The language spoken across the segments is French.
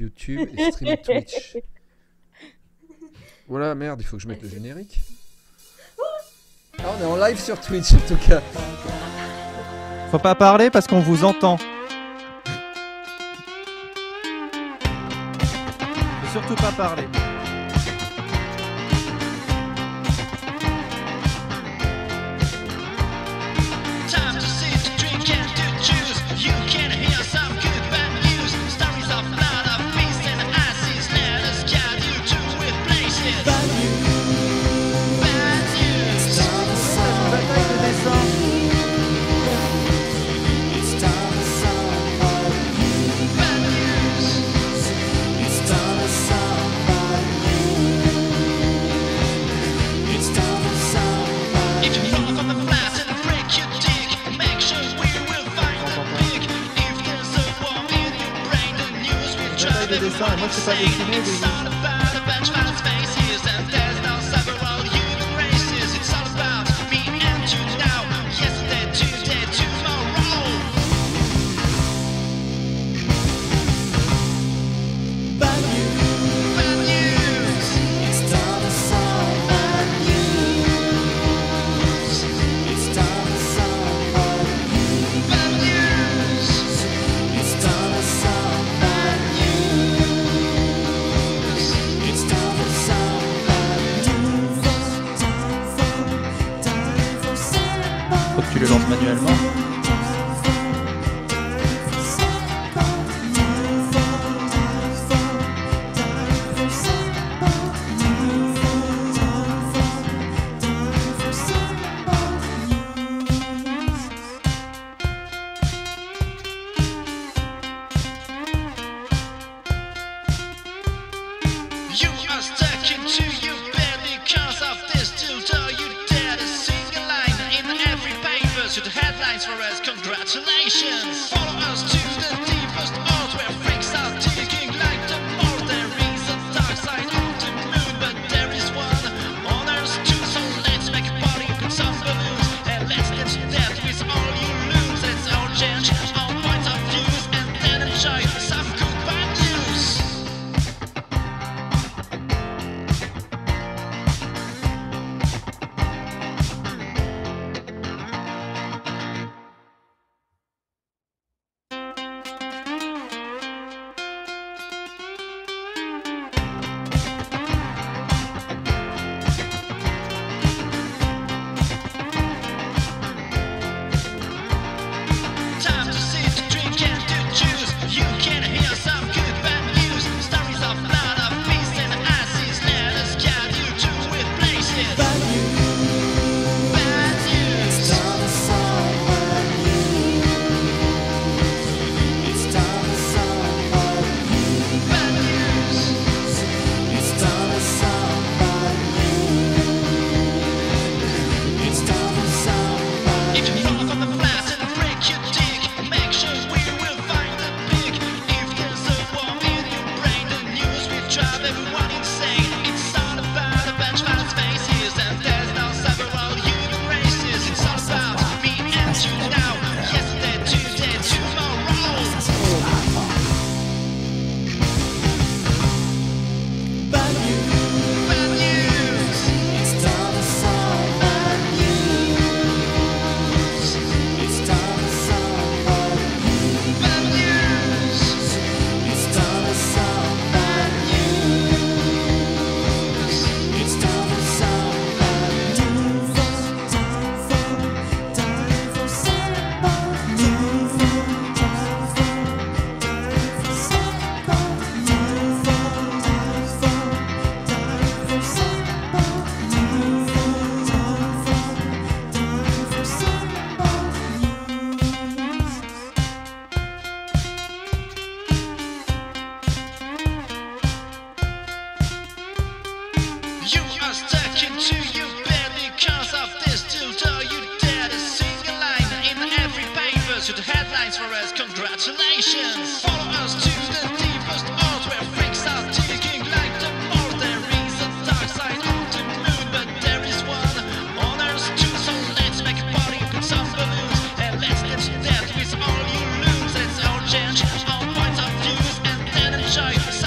YouTube et stream Twitch. Voilà, merde, il faut que je mette le générique. Ah, on est en live sur Twitch, en tout cas. Faut pas parler parce qu'on vous entend. Faut surtout pas parler. Moi je sais pas dessiner, manuellement. Show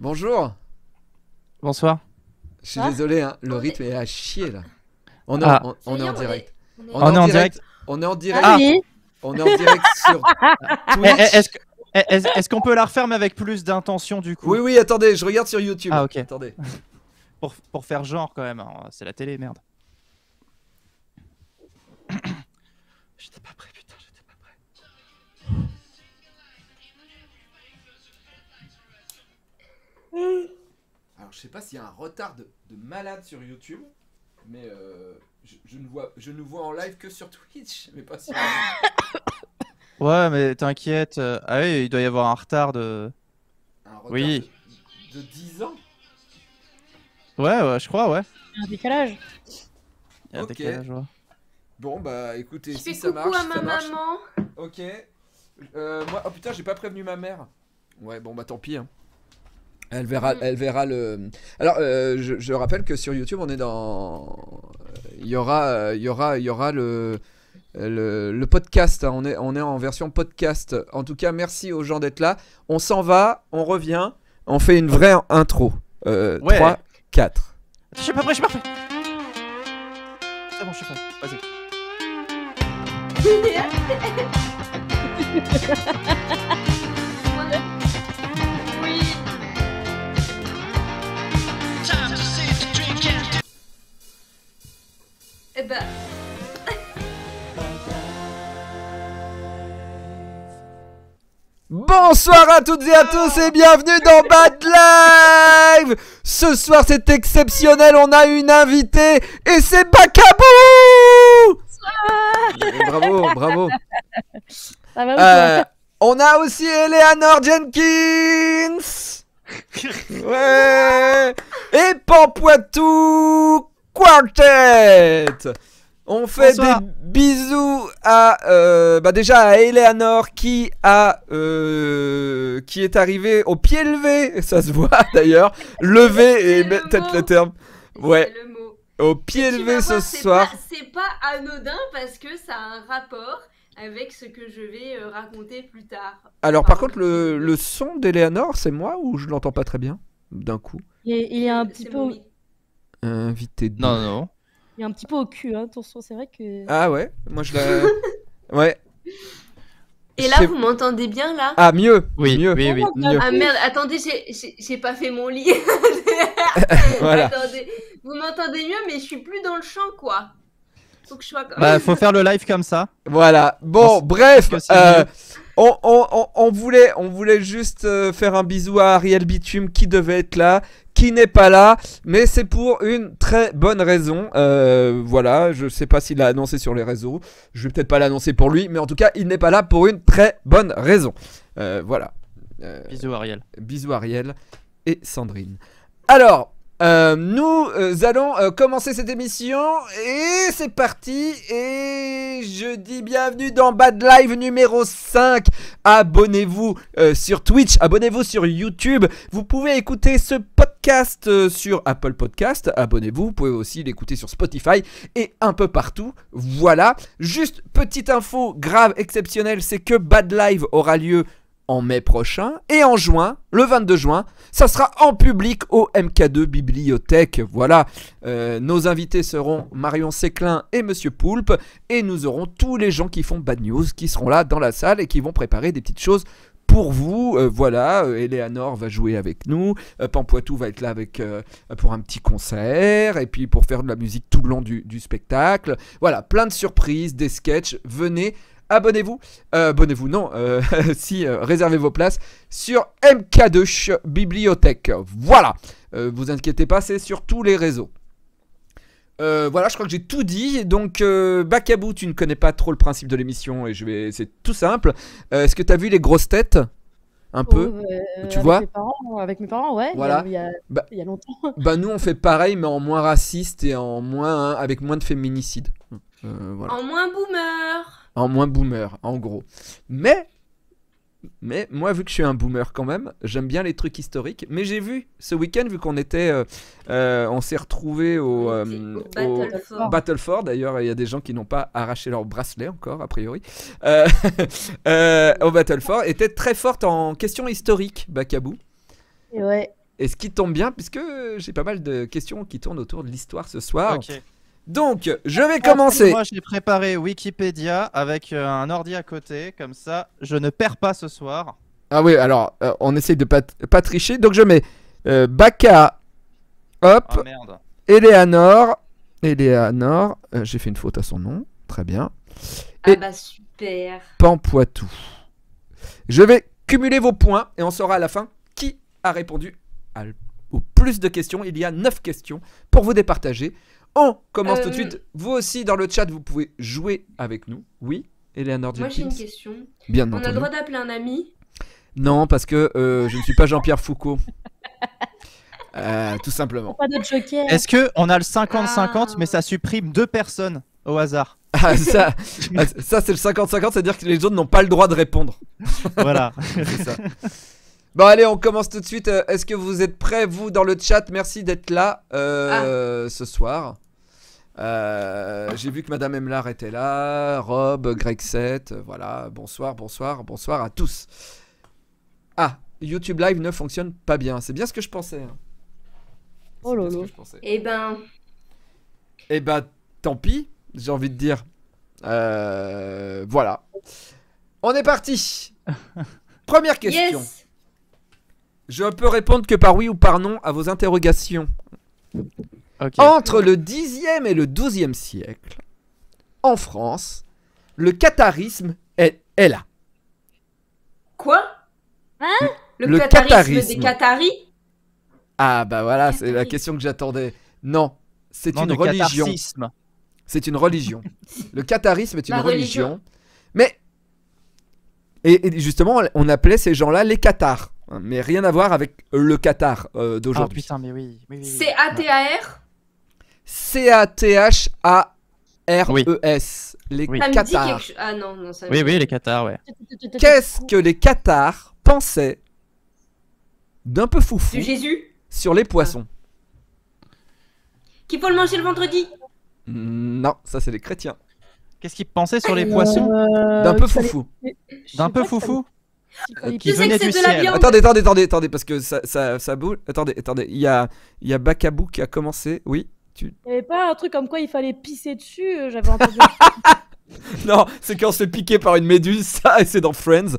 Bonjour. Bonsoir. Je suis désolé, hein, le rythme est à chier là. On est en direct. On est en direct. On est en direct. Ah, oui. On est en direct sur Twitch. Est-ce qu'on peut la refermer avec plus d'intention du coup? Oui, oui, attendez, je regarde sur YouTube. Ah, ok. Attendez. pour faire genre quand même, hein. C'est la télé, merde. J'étais pas prêt, putain, j'étais pas prêt. Alors je sais pas s'il y a un retard de malade sur YouTube, mais je ne vois en live que sur Twitch, mais pas sur... Ouais, mais t'inquiète, ah oui, il doit y avoir un retard de... Un retard oui. de 10 ans. Ouais, ouais, je crois, ouais. Il y a un décalage. Il y a un décalage, ouais. Bon, bah écoutez, si ça marche, ça marche. Je fais coucou à ma maman. Ok. Moi, oh putain, j'ai pas prévenu ma mère. Ouais, bon, bah tant pis, hein. Elle verra le... Alors, je rappelle que sur YouTube, on est dans... Il y aura le podcast. Hein. On est en version podcast. En tout cas, merci aux gens d'être là. On s'en va, on revient. On fait une vraie intro. Ouais. 3, 4. Je suis pas prêt, je suis parfait. C'est bon, je suis prêt. Vas-y. Eh ben... Bonsoir à toutes et à tous et bienvenue dans Bad Live. Ce soir c'est exceptionnel, on a une invitée et c'est Bakaboo. Bravo, bravo. Ça va on a aussi Eleanor Jenkins. Ouais. Et Pampouatou Quartet. On fait des bisous à déjà à Eleanor qui est arrivée au pied levé, ça se voit d'ailleurs, levé et peut-être le terme. Ouais. Le mot. Au pied levé ce soir. C'est pas anodin parce que ça a un rapport avec ce que je vais raconter plus tard. Alors par contre le son d'Eleanor, c'est moi ou je l'entends pas très bien d'un coup? Il est un petit peu invité de... Non, non. Il y a un petit peu au cul, hein, ton son, c'est vrai que... Ah ouais, moi je la... Ouais. Et là, vous m'entendez bien, là? Ah, mieux. Oui, mieux. Oui, oui, mieux. Ah merde, attendez, j'ai pas fait mon lit. Voilà. Attendez, vous m'entendez mieux, mais je suis plus dans le champ, quoi. Faut que je sois... Bah, faut faire le live comme ça. Voilà. Bon, bref, on voulait juste faire un bisou à Ariel Bitume qui devait être là, qui n'est pas là, mais c'est pour une très bonne raison. Voilà, je sais pas s'il l'a annoncé sur les réseaux, je vais peut-être pas l'annoncer pour lui, mais en tout cas il n'est pas là pour une très bonne raison. Voilà. Bisous Ariel. Bisous Ariel et Sandrine. Alors, nous allons commencer cette émission et c'est parti. Et je dis bienvenue dans Bad Live numéro 5. Abonnez-vous sur Twitch, abonnez-vous sur YouTube. Vous pouvez écouter ce podcast sur Apple Podcast, abonnez-vous. Vous pouvez aussi l'écouter sur Spotify et un peu partout. Voilà, juste petite info grave exceptionnelle, c'est que Bad Live aura lieu en mai prochain, et en juin, le 22 juin, ça sera en public au MK2 Bibliothèque. Voilà, nos invités seront Marion Séclin et Monsieur Poulpe, et nous aurons tous les gens qui font Bad News, qui seront là dans la salle et qui vont préparer des petites choses pour vous. Voilà, Eleanor va jouer avec nous, Pampouatou va être là avec, pour un petit concert, et puis pour faire de la musique tout le long du spectacle. Voilà, plein de surprises, des sketchs, venez. Abonnez-vous, réservez vos places sur MK2 Bibliothèque. Voilà, vous inquiétez pas, c'est sur tous les réseaux. Voilà, je crois que j'ai tout dit. Donc, Bakaboo, tu ne connais pas trop le principe de l'émission et c'est tout simple. Est-ce que tu as vu les grosses têtes ? Un peu, tu vois, avec mes parents, ouais, voilà. il y a longtemps. Bah, nous, on fait pareil, mais en moins raciste et en moins, avec moins de féminicide. Voilà. En moins boomer. En moins boomer, en gros. Mais moi, vu que je suis un boomer quand même, j'aime bien les trucs historiques. Mais j'ai vu ce week-end, vu qu'on était, on s'est retrouvés au Battle Fort. D'ailleurs, il y a des gens qui n'ont pas arraché leur bracelet encore, a priori. Au Battle Fort, était très forte en questions historiques, Bakaboo. Ouais. Et ce qui tombe bien, puisque j'ai pas mal de questions qui tournent autour de l'histoire ce soir. Ok. Donc, je vais commencer. Moi, j'ai préparé Wikipédia avec un ordi à côté, comme ça, je ne perds pas ce soir. Ah oui, alors, on essaye de pas tricher. Donc, je mets Baka, hop, oh, merde. Eleanor, j'ai fait une faute à son nom, très bien. Et ah bah super. Pampouatou. Je vais cumuler vos points et on saura à la fin qui a répondu au plus de questions. Il y a 9 questions pour vous départager. On commence tout de suite. Vous aussi, dans le chat, vous pouvez jouer avec nous. Oui, Eleanor Jenkins. Moi, j'ai une question. Bien entendu. On a le droit d'appeler un ami? Non, parce que je ne suis pas Jean-Pierre Foucault. Tout simplement. Pas de joker. Est-ce qu'on a le 50-50, mais ça supprime 2 personnes au hasard? Ah, ça c'est le 50-50, c'est-à-dire que les autres n'ont pas le droit de répondre. Voilà. C'est ça. Bon allez, on commence tout de suite. Est-ce que vous êtes prêts, vous, dans le chat? Merci d'être là ce soir. J'ai vu que Madame Emlar était là, Rob, Greg 7, voilà, bonsoir, bonsoir, bonsoir à tous. Ah, YouTube Live ne fonctionne pas bien, c'est bien ce que je pensais. Hein. Oh lolo. Eh ben, tant pis, j'ai envie de dire. Voilà. On est parti. Première question. Yes. Je peux répondre que par oui ou par non à vos interrogations. Okay. Entre le 10e et le 12e siècle, en France, le catharisme est là. Quoi? Hein? Le catharisme des Qataris? Ah bah voilà, c'est la question que j'attendais. Non, c'est une religion. C'est une religion. Le catharisme est une religion. Mais... Et justement, on appelait ces gens-là les cathares. Mais rien à voir avec le Qatar d'aujourd'hui. Ah putain, mais oui. C-A-T-A-R C-A-T-H-A-R-E-S. Les Qatars. Ah non, non, ça... Oui, les Qatars, ouais. Qu'est-ce que les Qatars pensaient d'un peu foufou du Jésus sur les poissons? Qu'il faut le manger le vendredi? Non, ça c'est les chrétiens. Qu'est-ce qu'ils pensaient sur les poissons d'un peu foufou? D'un peu foufou? Qui venait du ciel. Attendez, parce que ça bouge. Attendez, il y a Bakaboo qui a commencé. Oui, tu... Il n'y avait pas un truc comme quoi il fallait pisser dessus? J'avais entendu. Non, c'est quand on se fait piquer par une méduse, ça, et c'est dans Friends.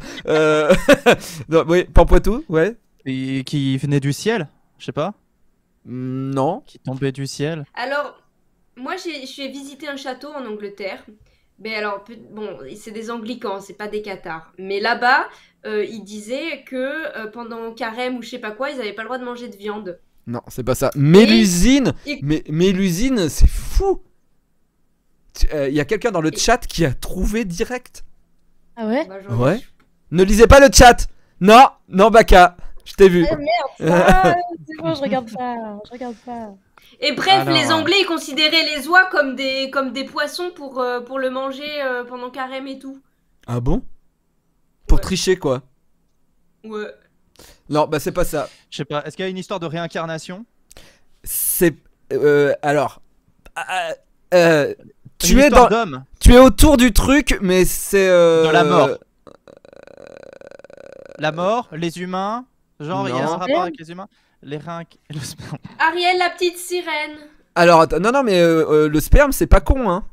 Non, oui, Pampouatou, ouais. Et qui venait du ciel, je sais pas. Non. Qui tombait du ciel. Alors, moi j'ai visité un château en Angleterre. Mais alors, bon, c'est des anglicans, c'est pas des cathares. Mais là-bas, ils disaient que pendant le carême ou je sais pas quoi, ils avaient pas le droit de manger de viande. Non, c'est pas ça. Mais l'usine, mais l'usine, c'est fou. Il y a quelqu'un dans le chat qui a trouvé direct. Ah ouais? Ouais. Ne lisez pas le chat. Non, non, Baka, je t'ai vu. Ah merde, ah, c'est bon, je regarde pas, je regarde pas. Et bref, alors... les Anglais, ils considéraient les oies comme des poissons pour le manger pendant carême et tout. Ah bon? Pour tricher, quoi. Ouais. Non, bah c'est pas ça. Je sais pas, est-ce qu'il y a une histoire de réincarnation? C'est... alors... tu es autour du truc, mais c'est... de la mort. La mort, les humains, genre il y a un rapport avec les humains. Les rinques et le sperme. Ariel, la petite sirène. Alors, attends, non, non, mais le sperme, c'est pas con, hein.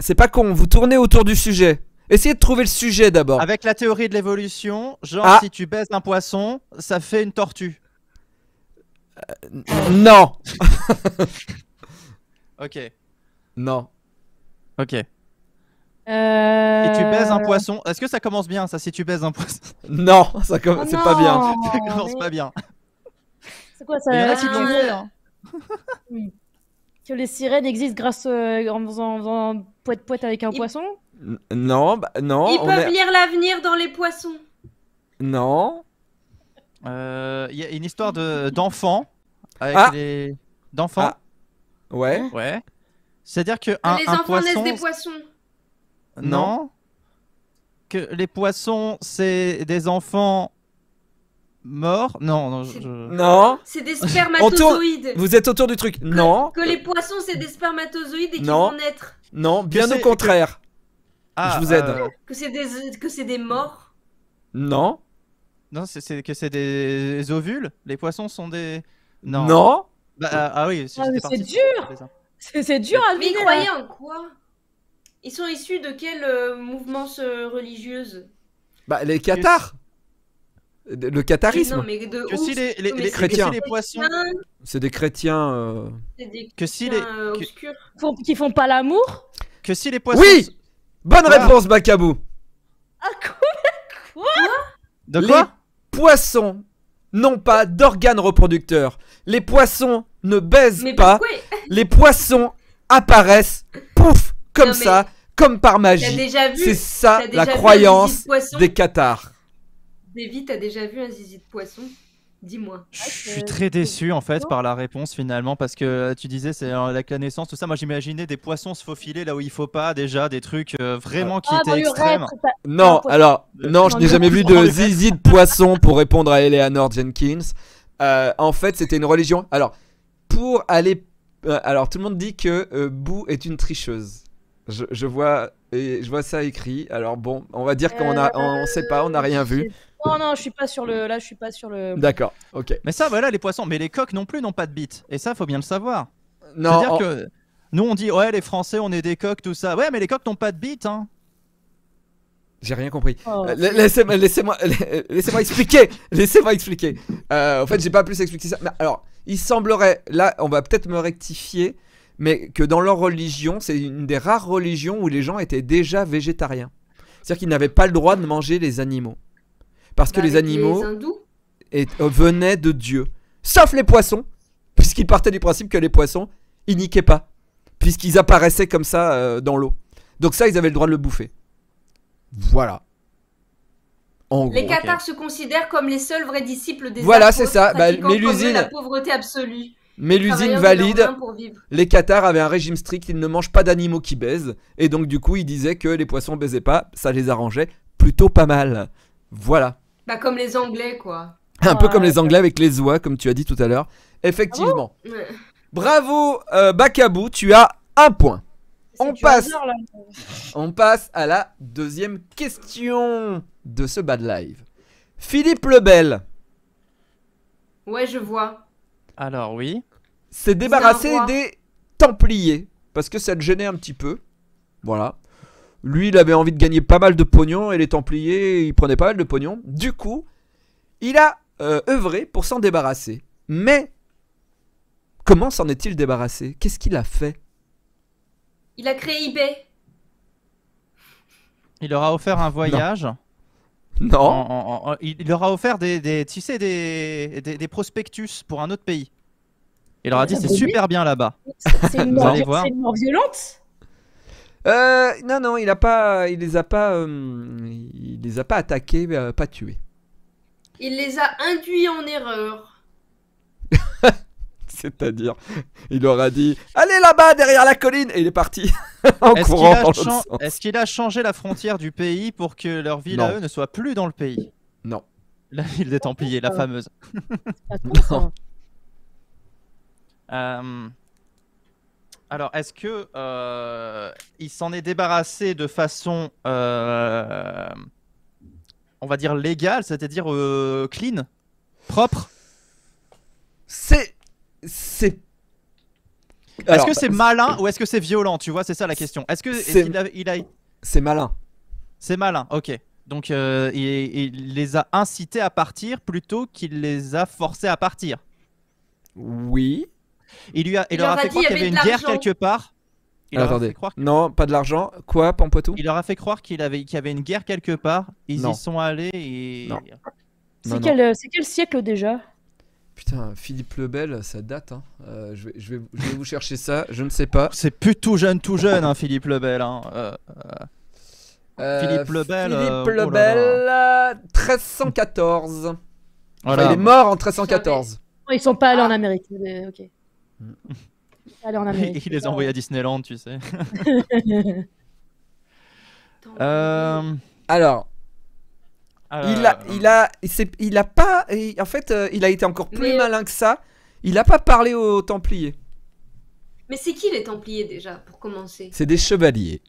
C'est pas con, vous tournez autour du sujet. Essayez de trouver le sujet d'abord. Avec la théorie de l'évolution, genre si tu baisses un poisson, ça fait une tortue. Non. Ok. Non. Ok. Et tu baises un poisson. Est-ce que ça commence bien ça si tu baises un poisson? Non, ça c'est pas bien. Ça commence pas bien. C'est quoi ça? Il y en a qui l'ont dit, hein. Oui. Que les sirènes existent grâce en faisant poète-poète avec un poisson? Non, bah non. Ils peuvent lire l'avenir dans les poissons. Non. Il y a une histoire d'enfants avec les d'enfants. Ah. Ouais. Ouais. C'est-à-dire que les enfants naissent des poissons. Non. Que les poissons, c'est des enfants morts. Non, non. Non. C'est des spermatozoïdes. Vous êtes autour du truc. Non. Que les poissons, c'est des spermatozoïdes et qu'ils vont naître. Non, bien au contraire. Ah, je vous aide. Que c'est des morts. Non. Non, c'est que c'est des ovules. Les poissons sont des... Non. Non. Bah, ah oui. C'est dur. C'est dur à vivre. Mais croyez en quoi? Ils sont issus de quelle mouvance religieuse? Bah les cathares. Le catharisme. Non, mais de ouf, si les chrétiens. C'est des chrétiens. Que si les obscurs. Qui font pas l'amour? Que si les poissons. Oui. Bonne réponse, Bakaboo. Ah quoi? De quoi? Les poissons n'ont pas d'organes reproducteurs. Les poissons ne baisent pas. Les poissons apparaissent. Pouf. Comme ça, comme par magie. C'est ça la croyance des cathares. Davy, t'as déjà vu un zizi de poisson? Dis-moi. Je suis très déçu en fait par la réponse finalement parce que tu disais c'est avec la naissance tout ça. Moi j'imaginais des poissons se faufiler là où il faut pas déjà des trucs vraiment qui étaient extrêmes. Non, alors non, je n'ai jamais vu de zizi de poisson pour répondre à Eleanor Jenkins. En fait, c'était une religion. Alors pour aller, alors tout le monde dit que Boo est une tricheuse. Je vois ça écrit. Alors bon, on va dire qu'on a, on sait pas, on n'a rien vu. Non non, je suis pas sur le, là je suis pas sur le. D'accord, ok. Mais ça voilà les poissons, mais les coqs non plus n'ont pas de bite. Et ça faut bien le savoir. Non. C'est-à-dire que nous on dit ouais les Français on est des coqs tout ça. Ouais mais les coqs n'ont pas de bite hein. J'ai rien compris. Oh. Laissez-moi expliquer. Laissez-moi expliquer. En fait j'ai pas plus expliqué ça. Mais alors il semblerait, là on va peut-être me rectifier. Mais que dans leur religion, c'est une des rares religions où les gens étaient déjà végétariens. C'est-à-dire qu'ils n'avaient pas le droit de manger les animaux. Parce que les animaux venaient de Dieu. Sauf les poissons, puisqu'ils partaient du principe que les poissons, ils niquaient pas. Puisqu'ils apparaissaient comme ça dans l'eau. Donc ça, ils avaient le droit de le bouffer. Voilà. En les cathares se considèrent comme les seuls vrais disciples des voilà, c'est ça. Bah, mais l'usine... la pauvreté absolue. Mais l'usine valide, les cathares avaient un régime strict, ils ne mangent pas d'animaux qui baisent. Et donc du coup, ils disaient que les poissons baisaient pas, ça les arrangeait plutôt pas mal. Voilà. Bah comme les Anglais quoi. Un peu comme les Anglais avec les oies, comme tu as dit tout à l'heure. Effectivement. Ah bon bravo Bakaboo, tu as un point. On passe à la deuxième question de ce Bad Live. Philippe le Bel. Ouais je vois. Alors oui. S'est débarrassé des Templiers. Parce que ça le gênait un petit peu. Voilà. Lui, il avait envie de gagner pas mal de pognon. Et les Templiers, ils prenaient pas mal de pognon. Du coup, il a œuvré pour s'en débarrasser. Mais, comment s'en est-il débarrassé? Qu'est-ce qu'il a fait? Il a créé eBay. Il leur a offert un voyage. Non. Il leur a offert des prospectus pour un autre pays. Il leur a dit c'est super bien là-bas. C'est une mort violente. Non, non, il les a pas attaqués, pas tués. Il les a induits en erreur. C'est-à-dire, il leur a dit allez là-bas derrière la colline et il est parti en courant. Est-ce qu'il a changé la frontière du pays pour que leur ville à eux ne soit plus dans le pays? Non. La ville des Templiers, la fameuse. Non. Alors, est-ce que il s'en est débarrassé de façon, on va dire légale, c'est-à-dire clean, propre? C'est. Est-ce que c'est malin ou est-ce que c'est violent? Tu vois, c'est ça la question. Est-ce que c'est malin. C'est malin. Ok. Donc, il les a incités à partir plutôt qu'il les a forcés à partir. Oui. Il leur a fait croire qu'il y avait une guerre quelque part. Attendez. Non, pas de l'argent. Quoi, Pampouatou? Il leur a fait croire qu'il y avait une guerre quelque part. Ils y sont allés et. Non. C'est quel siècle déjà? Putain, Philippe le Bel, ça date. Hein. Je vais vous chercher ça. Je ne sais pas. C'est plus tout jeune, hein, Philippe le Bel. Hein. Philippe le Bel. Philippe le Bel, 1314. Voilà. Enfin, il est mort en 1314. Ils sont pas allés en Amérique. Ok. Alors, il les a envoyés à Disneyland, tu sais. Alors, il a pas. En fait, il a été encore plus malin que ça. Il a pas parlé aux Templiers. Mais c'est qui les Templiers déjà, pour commencer? C'est des chevaliers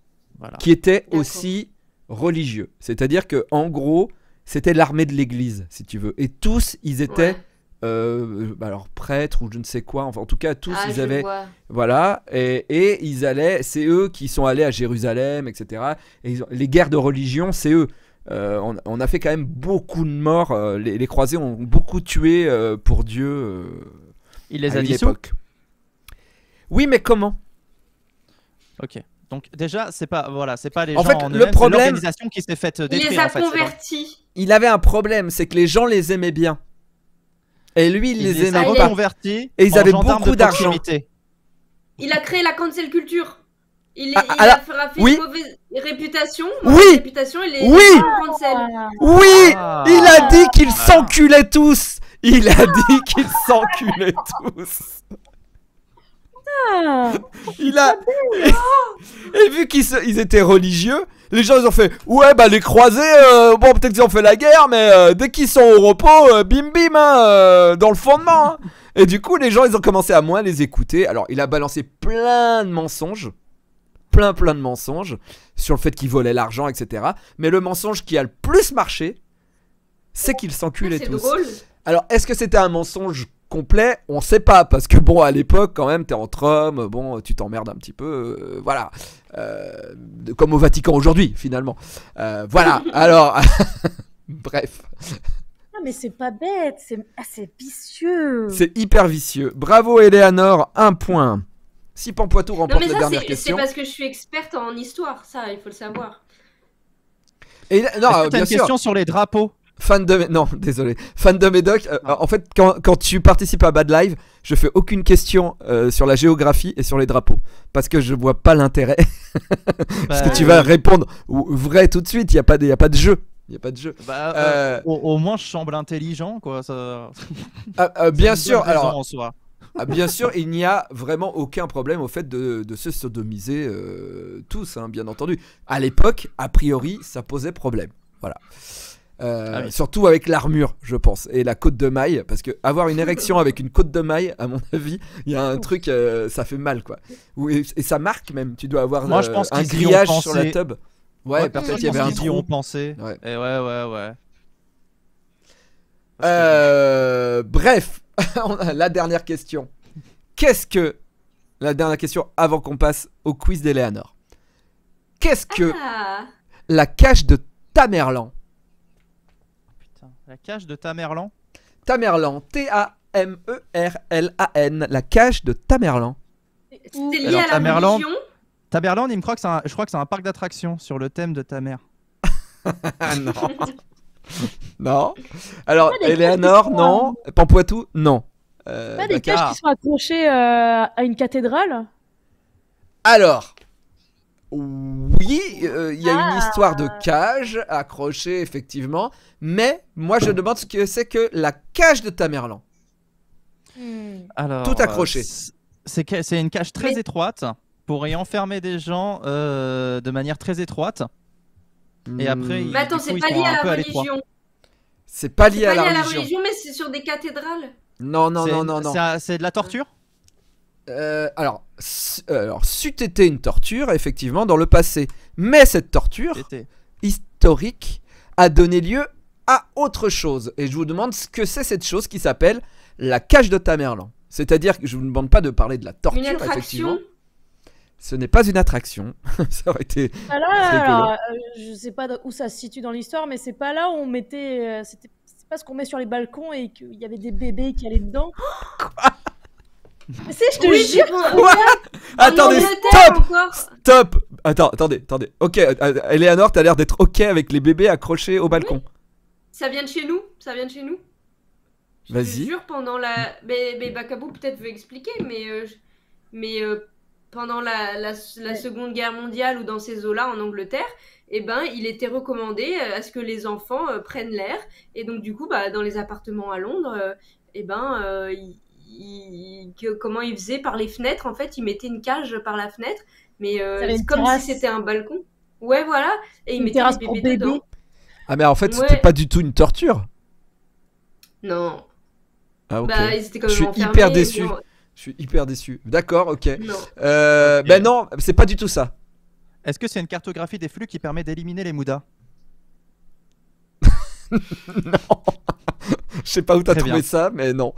qui étaient aussi religieux. C'est-à-dire que, en gros, c'était l'armée de l'Église, si tu veux. Et tous, ils étaient. Alors prêtres ou je ne sais quoi, enfin en tout cas tous ils avaient voilà et ils allaient, c'est eux qui sont allés à Jérusalem, etc. Et les guerres de religion, c'est eux. On a fait quand même beaucoup de morts. Les croisés ont beaucoup tué pour Dieu. Il les a dissous. Oui, mais comment? Ok. Donc déjà, c'est pas les gens. En fait, le problème, c'est l'organisation qui s'est faite détruire. Il les a convertis. Il avait un problème, c'est que les gens les aimaient bien. Et lui, il les aimait pas. Et ils avaient beaucoup d'argent. Il a créé la cancel culture. Il a fait une mauvaise réputation. Il a dit qu'ils s'enculaient tous. Il a dit qu'ils s'enculaient tous. Et vu qu'ils étaient religieux, les gens ils ont fait ouais bah les croisés bon peut-être qu'ils ont fait la guerre mais dès qu'ils sont au repos bim bim hein, dans le fondement hein. Et du coup les gens ils ont commencé à moins les écouter. Alors il a balancé plein de mensonges, plein de mensonges sur le fait qu'ils volaient l'argent, etc. Mais le mensonge qui a le plus marché, c'est qu'ils s'enculaient tous. Drôle. Alors est-ce que c'était un mensonge complet, on sait pas, parce que bon à l'époque quand même t'es entre hommes, bon tu t'emmerdes un petit peu, voilà, comme au Vatican aujourd'hui finalement, voilà. Alors bref. Non mais c'est pas bête, c'est vicieux. C'est hyper vicieux. Bravo Eleanor, un point. Si Pampouatou remporte la dernière question. C'est parce que je suis experte en histoire, ça il faut le savoir. Et non, bien sûr. Une question sur les drapeaux. Fan de... Non, désolé. Fan de Médoc, en fait, quand tu participes à Bad Live, je fais aucune question sur la géographie et sur les drapeaux. Parce que je vois pas l'intérêt. Parce que tu vas répondre vrai tout de suite, il n'y a, pas de jeu. Il n'y a pas de jeu. Bah, au moins, je semble intelligent, quoi. Ça... bien sûr, alors... En soi. Bien sûr, il n'y a vraiment aucun problème au fait de se sodomiser tous, hein, bien entendu. À l'époque, a priori, ça posait problème. Voilà. Surtout avec l'armure, je pense, et la côte de maille, parce que avoir une érection avec une côte de maille, à mon avis, il y a un truc, ça fait mal quoi. Et ça marque même. Tu dois avoir moi, je pense un grillage sur la tub. Ouais, peut-être qu'il y avait un trou. Et ouais. Bref, on a la dernière question. Qu'est-ce que la dernière question avant qu'on passe au quiz d'Eleanor? Qu'est-ce que la cache de Tamerlan? La cache de Tamerlan. Tamerlan, T-A-M-E-R-L-A-N, la cache de Tamerlan. C'était lié à la religion. Tamerlan, je crois que c'est un parc d'attractions sur le thème de ta mère. Ah non. Non. Alors, Eleanor, non. Pampouatou, non. Pas des caches qui sont accrochées à une cathédrale? Alors, oui, il y a une histoire de cage accrochée, effectivement. Mais moi, je demande ce que c'est que la cache de Tamerlan. Alors, tout accroché. C'est une cage très étroite pour y enfermer des gens de manière très étroite. Et après, mais attends, c'est pas lié à la religion. C'est pas lié à la religion, mais c'est sur des cathédrales. Non, non, non, non, non. C'est de la torture. Alors, c'eût été une torture, effectivement, dans le passé. Mais cette torture historique a donné lieu à autre chose. Et je vous demande ce que c'est cette chose qui s'appelle la cache de Tamerlan. C'est-à-dire que je ne vous demande pas de parler de la torture, effectivement. Ce n'est pas une attraction. Ça aurait été. Voilà, alors, je sais pas où ça se situe dans l'histoire, mais c'est pas là où on mettait. C'était pas ce qu'on met sur les balcons et qu'il y avait des bébés qui allaient dedans. Quoi? Mais c'est, je te jure. Quoi? Attendez, stop, stop. Attends, attendez, attendez. Ok, Eleanor, t'as l'air d'être ok avec les bébés accrochés au balcon. Ça vient de chez nous. Ça vient de chez nous. Vas-y. Je jure pendant la. Mais Bakaboo peut-être veut expliquer, mais. Pendant la Seconde Guerre mondiale ou dans ces eaux-là en Angleterre, eh ben, il était recommandé à ce que les enfants prennent l'air. Et donc, du coup, bah, dans les appartements à Londres, eh ben, comment ils faisaient? Par les fenêtres, en fait, ils mettaient une cage par la fenêtre, mais comme si c'était un balcon. Ouais, voilà. Et ils mettaient les bébés dedans. Ah, mais en fait, c'était pas du tout une torture. Non. Ah, ok. Bah, ils étaient quand même enfermés. Je suis hyper déçu. Je suis hyper déçu. D'accord, ok. Non. Ben non, c'est pas du tout ça. Est-ce que c'est une cartographie des flux qui permet d'éliminer les moudas? Non. Je sais pas où t'as trouvé ça, mais non.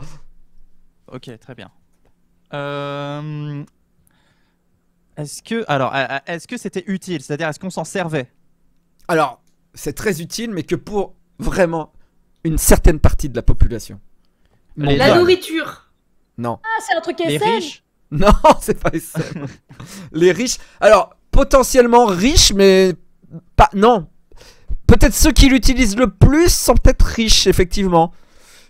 Ok, très bien. Est-ce que c'était utile? C'est-à-dire, est-ce qu'on s'en servait? Alors, c'est très utile, mais que pour vraiment une certaine partie de la population. La nourriture. Non. Ah, c'est un truc SM. Les riches? Non, c'est pas SM. Les riches. Alors, potentiellement riches, mais pas. Non. Peut-être ceux qui l'utilisent le plus sont peut-être riches, effectivement.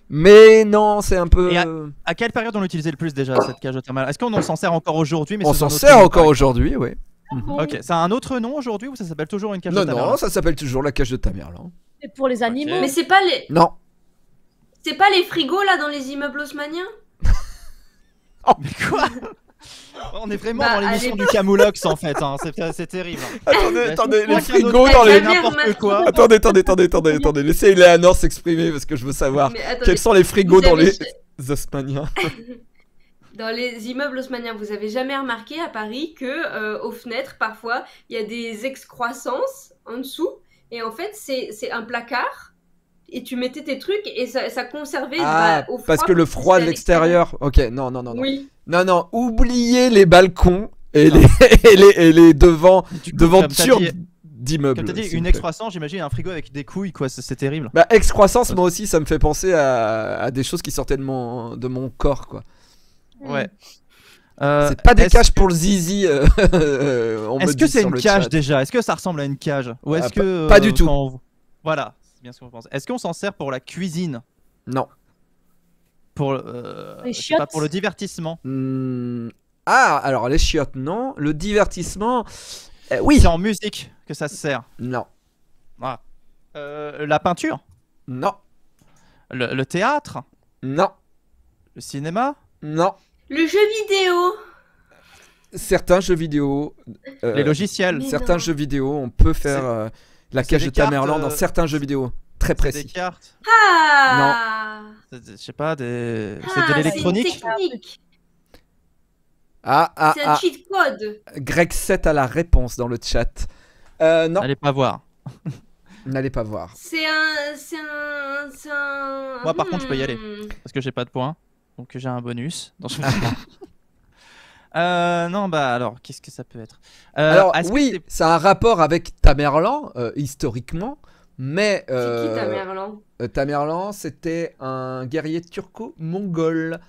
Mais non, c'est un peu. Et à quelle période on l'utilisait le plus déjà, cette cage de Tamerlan? Est-ce qu'on s'en sert encore aujourd'hui? On s'en sert encore aujourd'hui, oui. Ok, ça a un autre nom aujourd'hui ou ça s'appelle toujours une cage de Tamerlan? Non, ça s'appelle toujours la cage de Tamerlan. C'est pour les animaux. Okay. Mais c'est pas les. Non. C'est pas les frigos là dans les immeubles haussmanniens? Oh, mais quoi? On est vraiment dans l'émission du Camoulox en fait, hein. C'est terrible. Attendez, attendez, les frigos dans les n'importe quoi. Attendez, attendez, attendez, attendez, attendez. Laissez Eleanor s'exprimer parce que je veux savoir quels sont les frigos dans les haussmanniens. Dans les immeubles haussmanniens, vous avez jamais remarqué à Paris que aux fenêtres parfois il y a des excroissances en dessous et en fait c'est un placard. Et tu mettais tes trucs et ça conservait au froid. Parce que le froid de l'extérieur. Ok, non, non, non. Oui. Non, non, oubliez les balcons et les devantures d'immeubles. Comme t'as dit, une excroissance, j'imagine, un frigo avec des couilles, quoi, c'est terrible. Bah, excroissance, moi aussi, ça me fait penser à des choses qui sortaient de mon corps, quoi. Ouais. C'est pas des cages pour le zizi. Est-ce que c'est une cage déjà? Est-ce que ça ressemble à une cage? Ou est-ce que. Pas du tout. Voilà. Est-ce qu'on s'en sert pour la cuisine? Non. Pour les chiottes? Pas pour le divertissement. Ah, alors les chiottes, non. Le divertissement, oui. C'est en musique que ça se sert? Non. Ah. La peinture? Non. Le théâtre? Non. Le cinéma? Non. Le jeu vidéo? Certains jeux vidéo. Les logiciels? Mais certains jeux vidéo, on peut faire... La cage de Tamerlan dans certains jeux vidéo. Très précis. Des cartes? Ah non. Je sais pas, des... c'est de l'électronique? C'est un cheat code. Greg 7 a la réponse dans le chat. Non. N'allez pas voir. N'allez pas voir. C'est un... Moi par contre je peux y aller. Parce que j'ai pas de points. Donc j'ai un bonus. Dans son non, bah alors, qu'est-ce que ça peut être? Alors, oui, ça a un rapport avec Tamerlan, historiquement, mais... C'est qui Tamerlan? Tamerlan, c'était un guerrier turco-mongol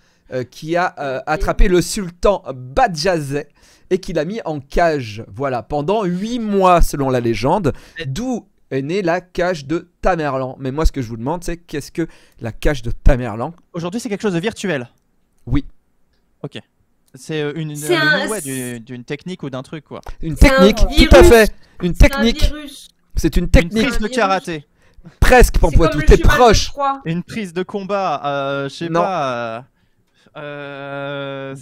qui a attrapé le sultan Bajazet et qui l'a mis en cage, voilà, pendant 8 mois, selon la légende, d'où est née la cache de Tamerlan. Mais moi, ce que je vous demande, c'est qu'est-ce que la cache de Tamerlan? Aujourd'hui, c'est quelque chose de virtuel. Oui. Ok. C'est une technique ou d'un truc, quoi. Une technique, tout à fait. Une technique. C'est une technique. Une prise de karaté. Presque, Pampouatou, t'es proche. Une prise de combat, je sais pas.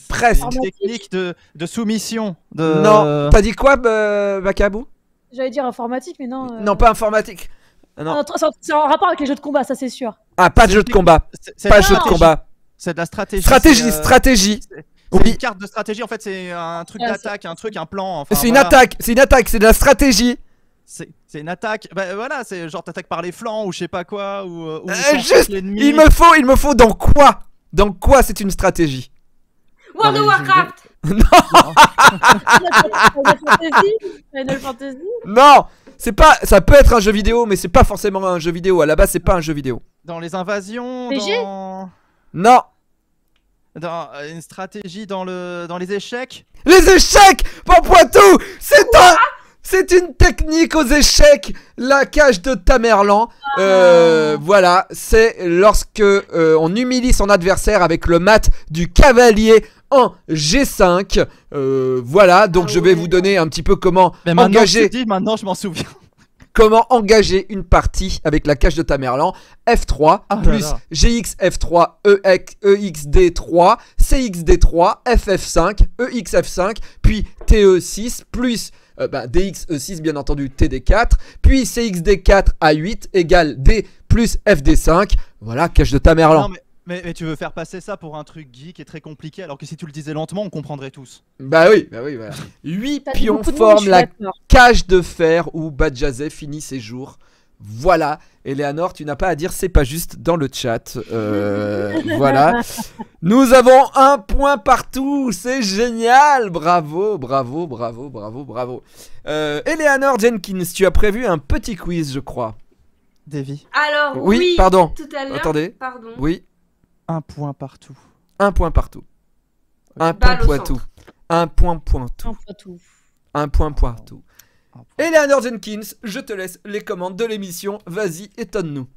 Presque. Une technique de soumission. De... Non, t'as dit quoi, Bakaboo? J'allais dire informatique, mais non. Non, pas informatique. Non. C'est en rapport avec les jeux de combat, ça c'est sûr. Ah, pas de jeu de combat. Pas de jeu de combat. C'est de la stratégie. Stratégie, stratégie. Oui. Une carte de stratégie, en fait, c'est un truc d'attaque, un truc, un plan. Enfin, c'est une attaque, c'est une attaque, c'est de la stratégie. C'est une attaque, bah voilà, c'est genre t'attaques par les flancs ou je sais pas quoi, ou juste, il me faut dans quoi? Dans quoi c'est une stratégie? World of Warcraft. Non, c'est pas, ça peut être un jeu vidéo, mais c'est pas forcément un jeu vidéo, à la base c'est pas un jeu vidéo. Dans les invasions, dans... Non. Dans une stratégie dans les échecs. Les échecs, Pampouatou, c'est un... C'est une technique aux échecs, la cache de Tamerlan. Voilà, c'est lorsque on humilie son adversaire avec le mat du cavalier en G5. Voilà, donc je vais vous donner un petit peu comment engager. Maintenant je m'en souviens. Comment engager une partie avec la cache de Tamerlan. F3 plus GX F3 EXD3 CXD3 FF5 EXF5 puis TE6 plus DX E6 bien entendu TD4 puis CXD4 A8 égale D plus FD5. Voilà, cache de Tamerlan. Mais tu veux faire passer ça pour un truc geek et très compliqué, alors que si tu le disais lentement, on comprendrait tous. Bah oui, voilà. 8 pions forment la cage de fer où Badjazet finit ses jours. Voilà. Eleanor, tu n'as pas à dire, c'est pas juste dans le chat. Voilà. Nous avons un point partout, c'est génial. Bravo. Eleanor Jenkins, tu as prévu un petit quiz, je crois. Davy. Alors, oui, pardon. Tout à l'heure. Attendez. Pardon. Oui. Un point partout. Un point partout. Un point Pampouatou. Un point Pampouatou. Un point Pampouatou. Eleanor Jenkins, je te laisse les commandes de l'émission. Vas-y, étonne-nous.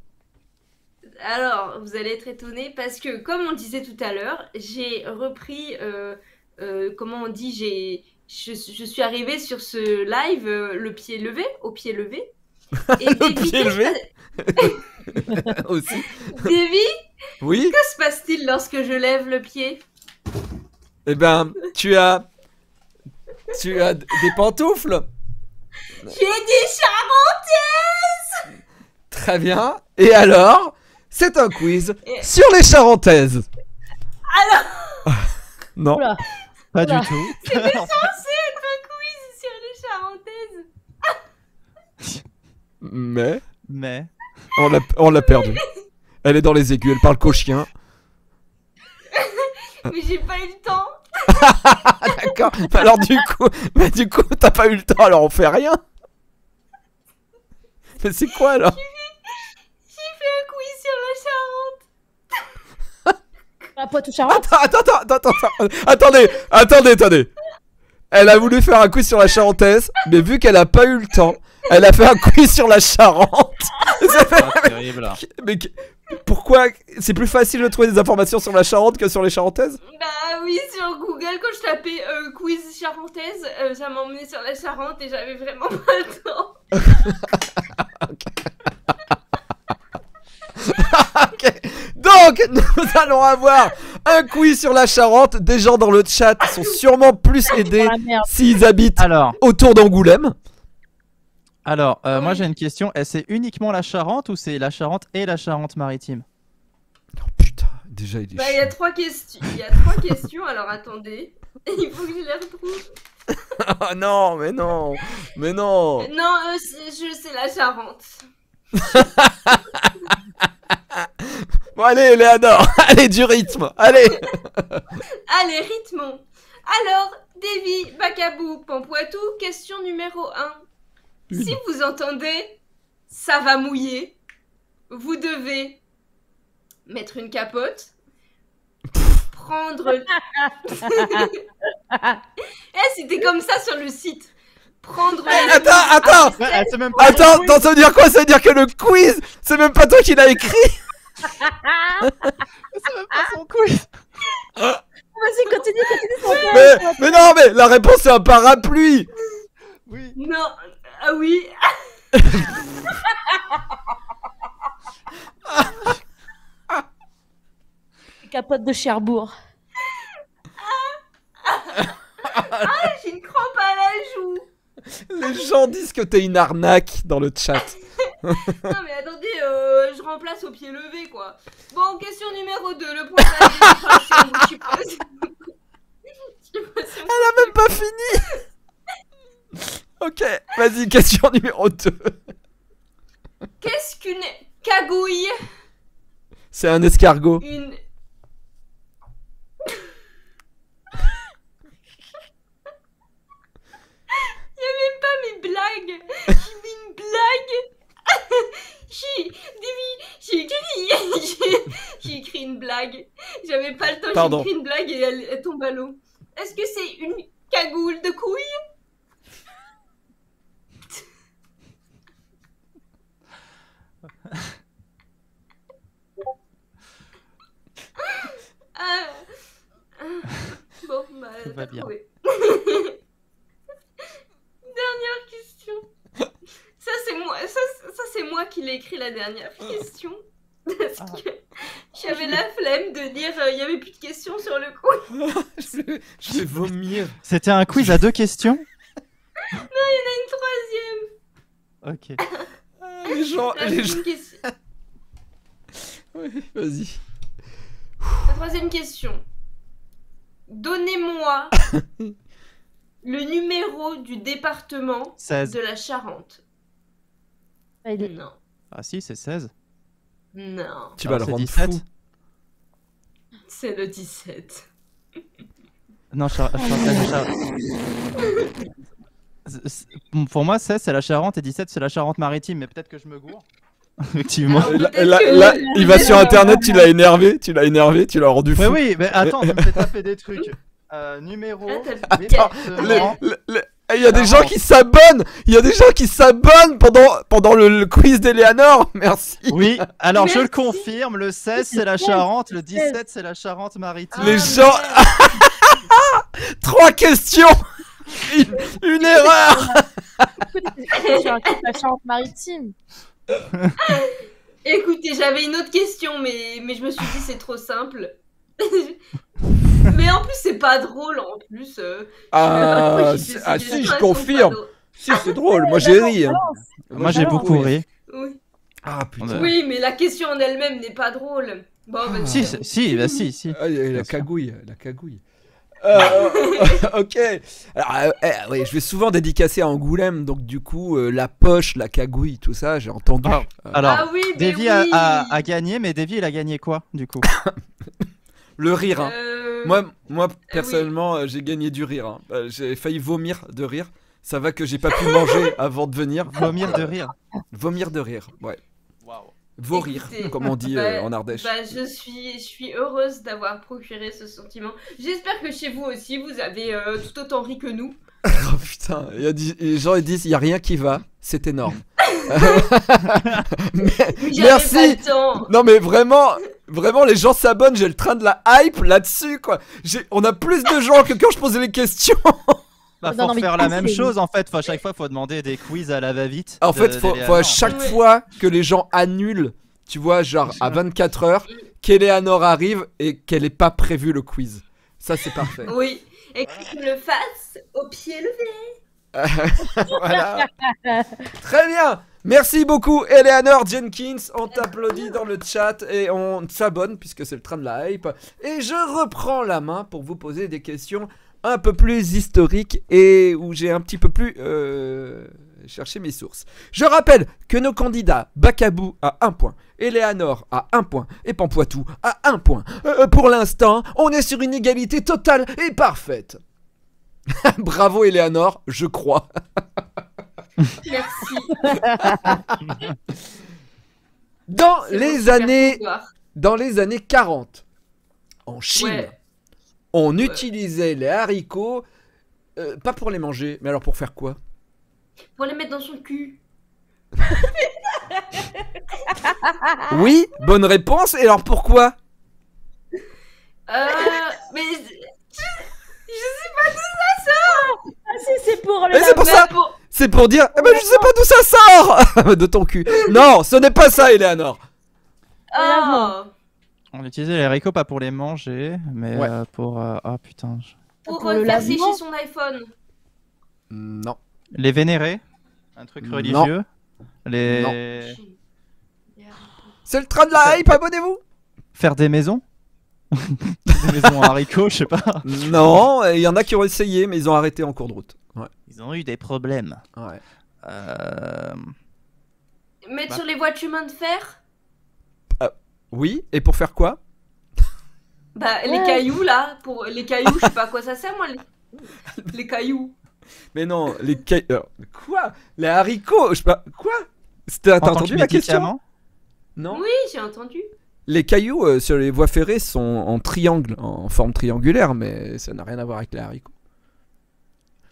Alors, vous allez être étonnés parce que, comme on disait tout à l'heure, j'ai repris... comment on dit, je suis arrivée sur ce live le pied levé, au pied levé. Et le pied levé aussi. Davy, oui. Que se passe-t-il lorsque je lève le pied? Eh ben, tu as des pantoufles. J'ai des charentaises. Très bien. Et alors, c'est un quiz sur les charentaises. Alors. Non. Oula. Pas du tout. C'était censé être un quiz sur les charentaises. Mais. On l'a perdue. Elle est dans les aigus, elle parle qu'au chien. Mais j'ai pas eu le temps. D'accord. Alors du coup, t'as pas eu le temps, alors on fait rien. Mais c'est quoi alors? J'ai fait un quiz sur la Charente. Poitou-Charente. Attendez. Elle a voulu faire un quiz sur la Charentaise, mais vu qu'elle a pas eu le temps, elle a fait un quiz sur la Charente. C'est terrible. Mais pourquoi? C'est plus facile de trouver des informations sur la Charente que sur les Charentaises? Bah oui, sur Google, quand je tapais quiz Charentaise, ça m'a emmené sur la Charente et j'avais vraiment pas le temps. Okay. Donc, nous allons avoir un quiz sur la Charente. Des gens dans le chat sont sûrement plus aidés s'ils habitent autour d'Angoulême. Alors, oui. Moi j'ai une question, c'est uniquement la Charente ou c'est la Charente et la Charente-Maritime? Oh putain, déjà il est chaud. Il y a trois questions, alors attendez, il faut que je les retrouve. Ah non, mais non. Non, c'est la Charente. Bon allez, Léonore, allez du rythme, allez. Allez, rythmons. Alors, Davy, Bakaboo, Pampouatou, question numéro 1. Si vous entendez « ça va mouiller », vous devez mettre une capote, prendre... Eh, c'était comme ça sur le site. prendre... Attends, ça veut dire quoi? Ça veut dire que le quiz, c'est même pas toi qui l'as écrit. C'est même pas son quiz. Vas-y, continue. Mais non, mais la réponse c'est un parapluie. Oui. Non, ah oui. Capote de Cherbourg. Ah, j'ai une crampe à la joue. Les gens disent que t'es une arnaque dans le chat. Non mais attendez, je remplace au pied levé quoi. Bon, question numéro 2, le pointage. Elle a même pas fini. Ok, vas-y, question numéro 2. Qu'est-ce qu'une cagouille? C'est un escargot. Une... Il y a même pas mes blagues. J'ai mis une blague. J'ai écrit une blague. J'avais pas le temps, j'ai écrit une blague et elle tombe à l'eau. Est-ce que c'est une cagoule de couilles? Bon, bah, t'as trouvé. Dernière question. Ça, c'est moi, moi qui l'ai écrit la dernière question. Parce que j'avais la flemme de dire il n'y avait plus de questions sur le quiz. Je vais vomir. C'était un quiz à 2 questions? Non, il y en a une 3e. Ok. Les gens... Oui, vas-y. La 3e question. Donnez-moi le numéro du département 16. De la Charente. Non. Ah si, c'est 16. Non. Tu vas le rendre fou. C'est le 17. Non, pour moi, 16 c'est la Charente et 17 c'est la Charente-Maritime, mais peut-être que je me gourre. Effectivement. Là, il va sur internet, tu l'as énervé, tu l'as rendu fou. Mais oui, mais attends, tu me fais taper des trucs. Numéro. Attends, il y a des gens qui s'abonnent. Il y a des gens qui s'abonnent pendant le quiz d'Eleanor. Merci. Oui, alors je le confirme, le 16 c'est la Charente, le 17 c'est la Charente-Maritime. Les gens... 3 questions. Une erreur. La Charente-Maritime. Écoutez, j'avais une autre question, mais je me suis dit c'est trop simple. Mais en plus c'est pas drôle en plus. Si, je confirme. Si, c'est drôle, moi j'ai ri. Moi j'ai beaucoup ri. Oui. Ah putain. Oui, mais la question en elle-même n'est pas drôle. Bon, ben, si. La cagouille. Ok. Alors, oui, je vais souvent dédicacer à Angoulême, donc du coup, la poche, la cagouille, tout ça, j'ai entendu. Alors, oui, Davy a gagné, mais Davy, il a gagné quoi, du coup? Le rire. Hein. Moi, personnellement, j'ai gagné du rire. Hein. J'ai failli vomir de rire. Ça va que j'ai pas pu manger avant de venir. Vomir de rire. Vomir de rire, ouais. Waouh. Vos rires, comme on dit en Ardèche. Je suis heureuse d'avoir procuré ce sentiment. J'espère que chez vous aussi, vous avez tout autant ri que nous. Oh putain, les gens ils disent, il n'y a rien qui va, c'est énorme. Merci. Non mais vraiment, les gens s'abonnent, j'ai le train de la hype là-dessus, quoi. On a plus de gens que quand je posais les questions. Bah, faut faire la même chose en fait, à chaque fois faut demander des quiz à la va-vite. En fait, faut à chaque fois que les gens annulent, tu vois, genre à 24 h, qu'Eleanor arrive et qu'elle ait pas prévu le quiz. Ça c'est parfait. Oui, et que je le fasse au pied levé. Voilà. Très bien. Merci beaucoup Eleanor Jenkins, on t'applaudit dans le chat et on s'abonne puisque c'est le train de la hype. Et je reprends la main pour vous poser des questions un peu plus historique et où j'ai un petit peu plus cherché mes sources. Je rappelle que nos candidats Bakaboo à 1 point, Eleanor à 1 point et Pampouatou à 1 point. Pour l'instant, on est sur une égalité totale et parfaite. Bravo Eleanor, je crois. Merci. Dans les années 40, en Chine... Ouais. On utilisait les haricots, pas pour les manger, mais alors pour faire quoi? Pour les mettre dans son cul. Oui, bonne réponse. Et alors pourquoi? Mais je sais pas d'où ça sort. Ah si, c'est pour le. C'est pour ça. C'est pour dire. Eh ben je sais pas d'où ça sort. De ton cul. Non, ce n'est pas ça, Eleanor. Oh. On utilisait les haricots pas pour les manger, mais ouais. Pour. Oh putain. Pour faire sécher son iPhone. Non. Les vénérer. Un truc religieux. Non. Les. C'est le train de la hype, abonnez-vous. Faire des maisons. Des maisons à haricots, je sais pas. Non, il y en a qui ont essayé, mais ils ont arrêté en cours de route. Ouais. Ils ont eu des problèmes. Ouais. Mettre sur les voitures humains de fer. Oui, et pour faire quoi? Bah, les cailloux là, pour les cailloux, je sais pas à quoi ça sert moi, les cailloux. Mais non, les cailloux. Quoi? Les haricots, je sais pas. Quoi? T'as entendu ma question? Non. Oui, j'ai entendu. Les cailloux sur les voies ferrées sont en triangle, en forme triangulaire, mais ça n'a rien à voir avec les haricots.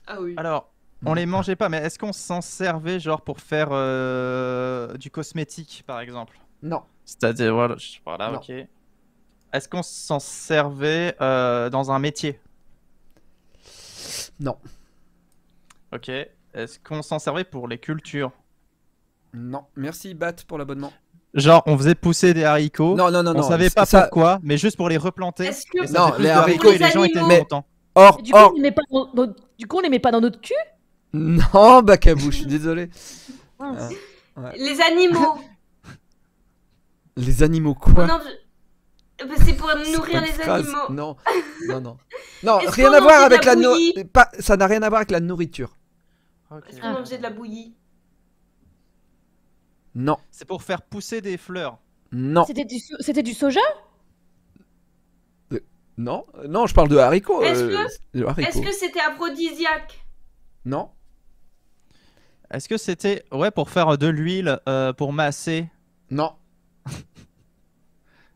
Ah oui. Alors, on les mangeait pas, mais est-ce qu'on s'en servait genre pour faire du cosmétique par exemple? Non. C'est-à-dire, voilà, je suis pas là, ok. Est-ce qu'on s'en servait dans un métier? Non. Ok. Est-ce qu'on s'en servait pour les cultures? Non. Merci, Bat, pour l'abonnement. Genre, on faisait pousser des haricots. Non, non, non. On savait pas pourquoi, mais juste pour les replanter. Que... Non, les haricots et les gens étaient contents. Or, du coup, on les met pas dans notre... du coup, on les met pas dans notre cul? Non, Bakaboo, je suis désolé. Ouais. Les animaux. Les animaux quoi? Non, c'est pour nourrir les animaux. Non, non, non. Non, rien à voir avec la nourriture. Ça n'a rien à voir avec la nourriture. Est-ce qu'on mangeait de la bouillie? Non. C'est pour faire pousser des fleurs? Non. C'était du soja? Non, non, je parle de haricots. Est-ce que c'était aphrodisiaque? Non. Est-ce que c'était pour faire de l'huile pour masser? Non.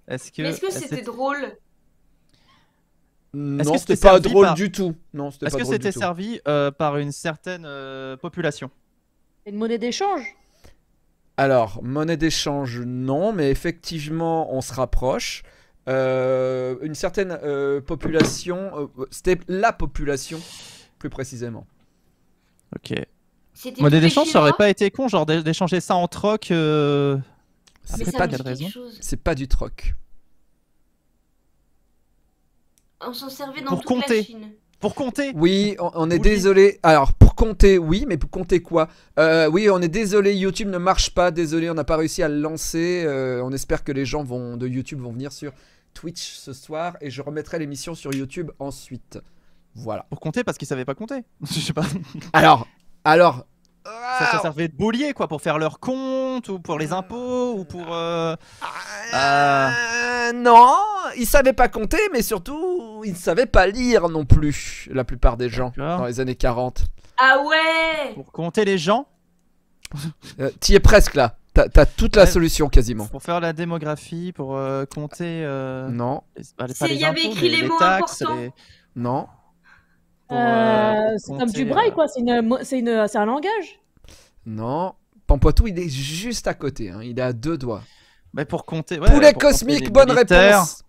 Est-ce que c'était drôle? Non, c'était pas drôle du tout. Est-ce que c'était servi par une certaine population? Une monnaie d'échange? Alors, monnaie d'échange, non, mais effectivement, on se rapproche. Une certaine population, c'était la population, plus précisément. Ok. Monnaie d'échange, ça aurait pas été con, genre d'échanger ça en troc. C'est pas, du troc. On s'en servait dans toute la Chine. Pour compter. Oui, on est désolé. Alors, pour compter, oui, mais pour compter quoi? Oui, on est désolé, YouTube ne marche pas. Désolé, on n'a pas réussi à le lancer. On espère que les gens de YouTube vont venir sur Twitch ce soir. Et je remettrai l'émission sur YouTube ensuite. Voilà. Pour compter parce qu'ils savaient pas compter. Je sais pas. Alors... Ça servait de boulier quoi, pour faire leur compte ou pour les impôts ou pour. Non, ils savaient pas compter, mais surtout ils savaient pas lire non plus. La plupart des gens dans les années 40. Ah ouais. Pour compter les gens. T'y es presque là. T'as toute la solution quasiment. Pour faire la démographie, pour compter. Non. Il y avait écrit les mots importants. Non. C'est comme du braille quoi, c'est un langage. Non, Pampouatou il est juste à côté, hein. Il est à 2 doigts. Mais pour compter, poulet cosmique, bonne réponse.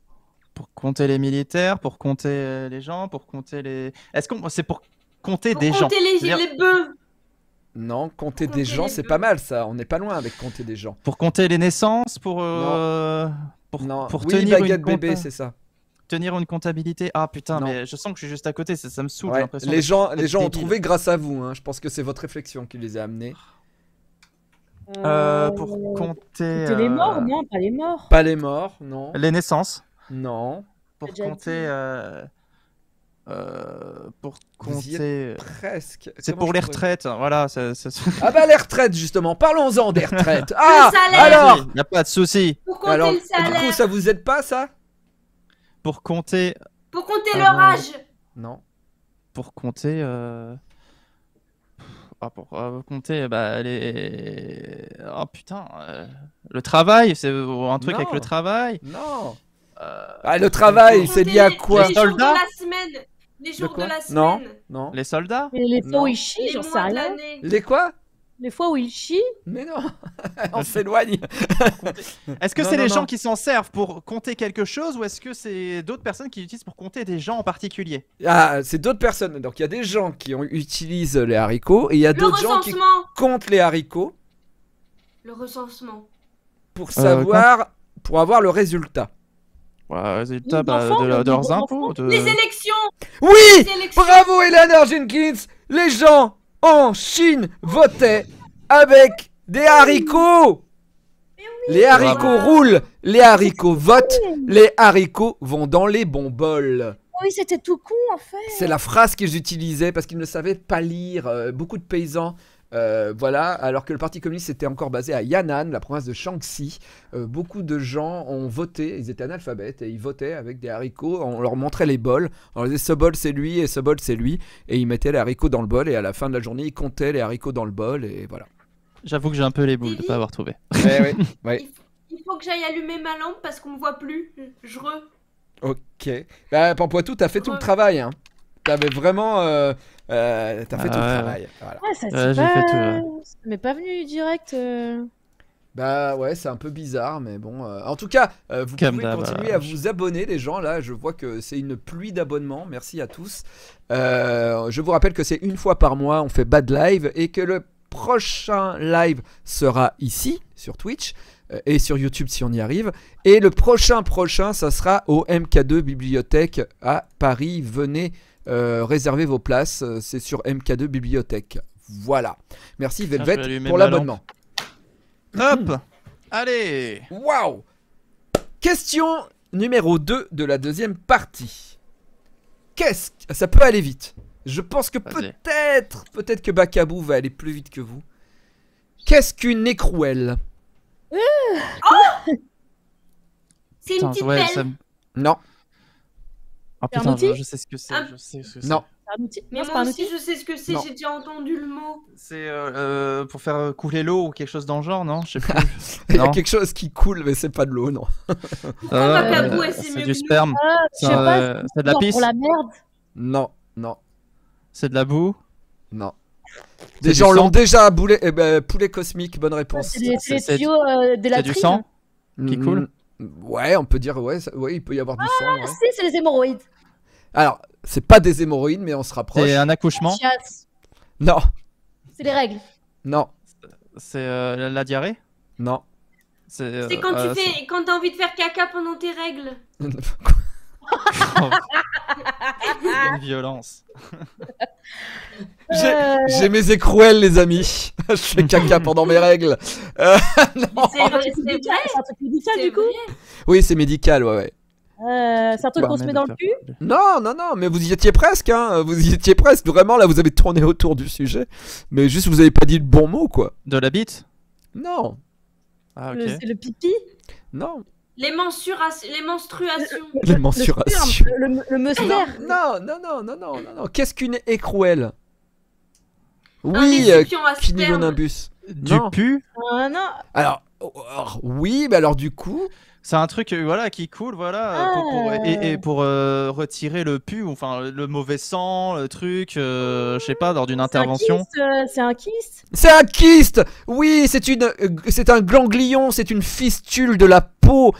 Pour compter les militaires, pour compter les gens, pour compter les... Est-ce qu'on... C'est pour compter des gens. Pour compter les bœufs. Non, compter des gens c'est pas mal ça, on n'est pas loin avec compter des gens. Pour compter les naissances, pour tenir une bébé, c'est ça. Tenir une comptabilité, ah putain, mais je sens que je suis juste à côté, ça me saoule. Les gens ont trouvé grâce à vous, hein. Je pense que c'est votre réflexion qui les a amenés. Pour compter. Les morts, non, pas les morts. Pas les morts, non. Les naissances, non. Pour compter. Pour compter. Presque. C'est pour les retraites, voilà. Ah bah les retraites, justement, parlons-en des retraites. Ah, alors il n'y a pas de souci. Pour compter le salaire. Du coup, ça vous aide pas, ça? Pour compter... Pour compter leur âge. Non. Pour compter... pour compter... les... Oh putain... Le travail, c'est un truc avec le travail. Non. Le travail, c'est lié à quoi? Les soldats de la semaine. Les jours de la semaine. Non, non. Les soldats. Les fois où ils chient, j'en sais rien. Les quoi? Les fois où ils chient. Mais non. On s'éloigne. Est-ce que c'est les gens qui s'en servent pour compter quelque chose, ou est-ce que c'est d'autres personnes qui l'utilisent pour compter des gens en particulier? Ah, c'est d'autres personnes. Donc il y a des gens qui utilisent les haricots, et il y a d'autres gens qui comptent les haricots. Le recensement. Pour savoir, pour avoir le résultat. Ouais, résultat de leurs impôts. Les élections. Oui, les élections. Bravo Eleanor Jenkins. Les gens en Chine votaient avec des haricots. Oui. Les haricots roulent, les haricots votent, les haricots vont dans les bons bols. Oui, c'était tout con en fait. C'est la phrase qu'ils utilisaient parce qu'ils ne savaient pas lire. Beaucoup de paysans. Voilà, alors que le parti communiste était encore basé à Yan'an, la province de Shaanxi, beaucoup de gens ont voté, ils étaient analphabètes et ils votaient avec des haricots, on leur montrait les bols, on leur disait ce bol c'est lui et ce bol c'est lui, et ils mettaient les haricots dans le bol et à la fin de la journée ils comptaient les haricots dans le bol et voilà. J'avoue que j'ai un peu les boules de ne pas avoir trouvé. Ouais, ouais. Il faut que j'aille allumer ma lampe parce qu'on me voit plus, Ok, bah Pampouatou t'as fait tout le travail hein. T'avais vraiment... t'as fait tout le travail. Voilà. Ah, ça c'est pas... Fait tout, ça m'est pas venu direct. Bah ouais, c'est un peu bizarre, mais bon... En tout cas, vous pouvez continuer à vous abonner, les gens. Là, je vois que c'est une pluie d'abonnements. Merci à tous. Je vous rappelle que c'est une fois par mois, on fait Bad Live, et que le prochain live sera ici, sur Twitch, et sur YouTube si on y arrive. Et le prochain, ça sera au MK2 Bibliothèque à Paris. Venez... réservez vos places, c'est sur MK2 Bibliothèque. Voilà. Merci Velvet pour l'abonnement. Hop. Allez. Waouh. Question numéro 2 de la deuxième partie. Qu'est-ce que... Ça peut aller vite. Je pense que peut-être que Bakaboo va aller plus vite que vous. Qu'est-ce qu'une écrouelle? C'est une petite pelle. Ça... Non. Ah putain, je sais ce que c'est, Non. Mais moi aussi je sais ce que c'est, j'ai déjà entendu le mot. C'est pour faire couler l'eau ou quelque chose dans le genre, non? Je sais plus. Il y a quelque chose qui coule, mais c'est pas de l'eau, non. C'est du sperme. C'est de la pisse. Pour la merde. Non, non. C'est de la boue. Non. Des gens l'ont déjà boulé, poulet cosmique, bonne réponse. C'est du sang qui coule. Ouais, on peut dire, ouais, il peut y avoir du sang. Ah, si, c'est les hémorroïdes. Alors, c'est pas des hémorroïdes, mais on se rapproche. C'est un accouchement. Non. C'est les règles. Non. C'est la diarrhée. Non. C'est quand t'as envie de faire caca pendant tes règles. Une violence. J'ai mes écrouelles, les amis. Je fais caca pendant mes règles. C'est un truc médical du coup. Oui, c'est médical, ouais. C'est un truc qu'on se met dans le cul. Non, non, non, mais vous y étiez presque, hein. Vous y étiez presque, vraiment. Là, vous avez tourné autour du sujet. Mais juste, vous avez pas dit le bon mot, quoi. De la bite? Non. Ah, ok. C'est le pipi? Non. Les menstruations. Les menstruations. Le mustère. Non, non, non, non, non, non, non. Qu'est-ce qu'une écrouelle? Oui, cunilionimbus. Du pu? Non. Alors, oui, mais alors du coup... C'est un truc voilà, qui coule, voilà, pour retirer le pu, enfin le mauvais sang, le truc, je sais pas, lors d'une intervention. C'est un kyste. C'est un kyste. Oui, c'est un ganglion, c'est une fistule de la peau.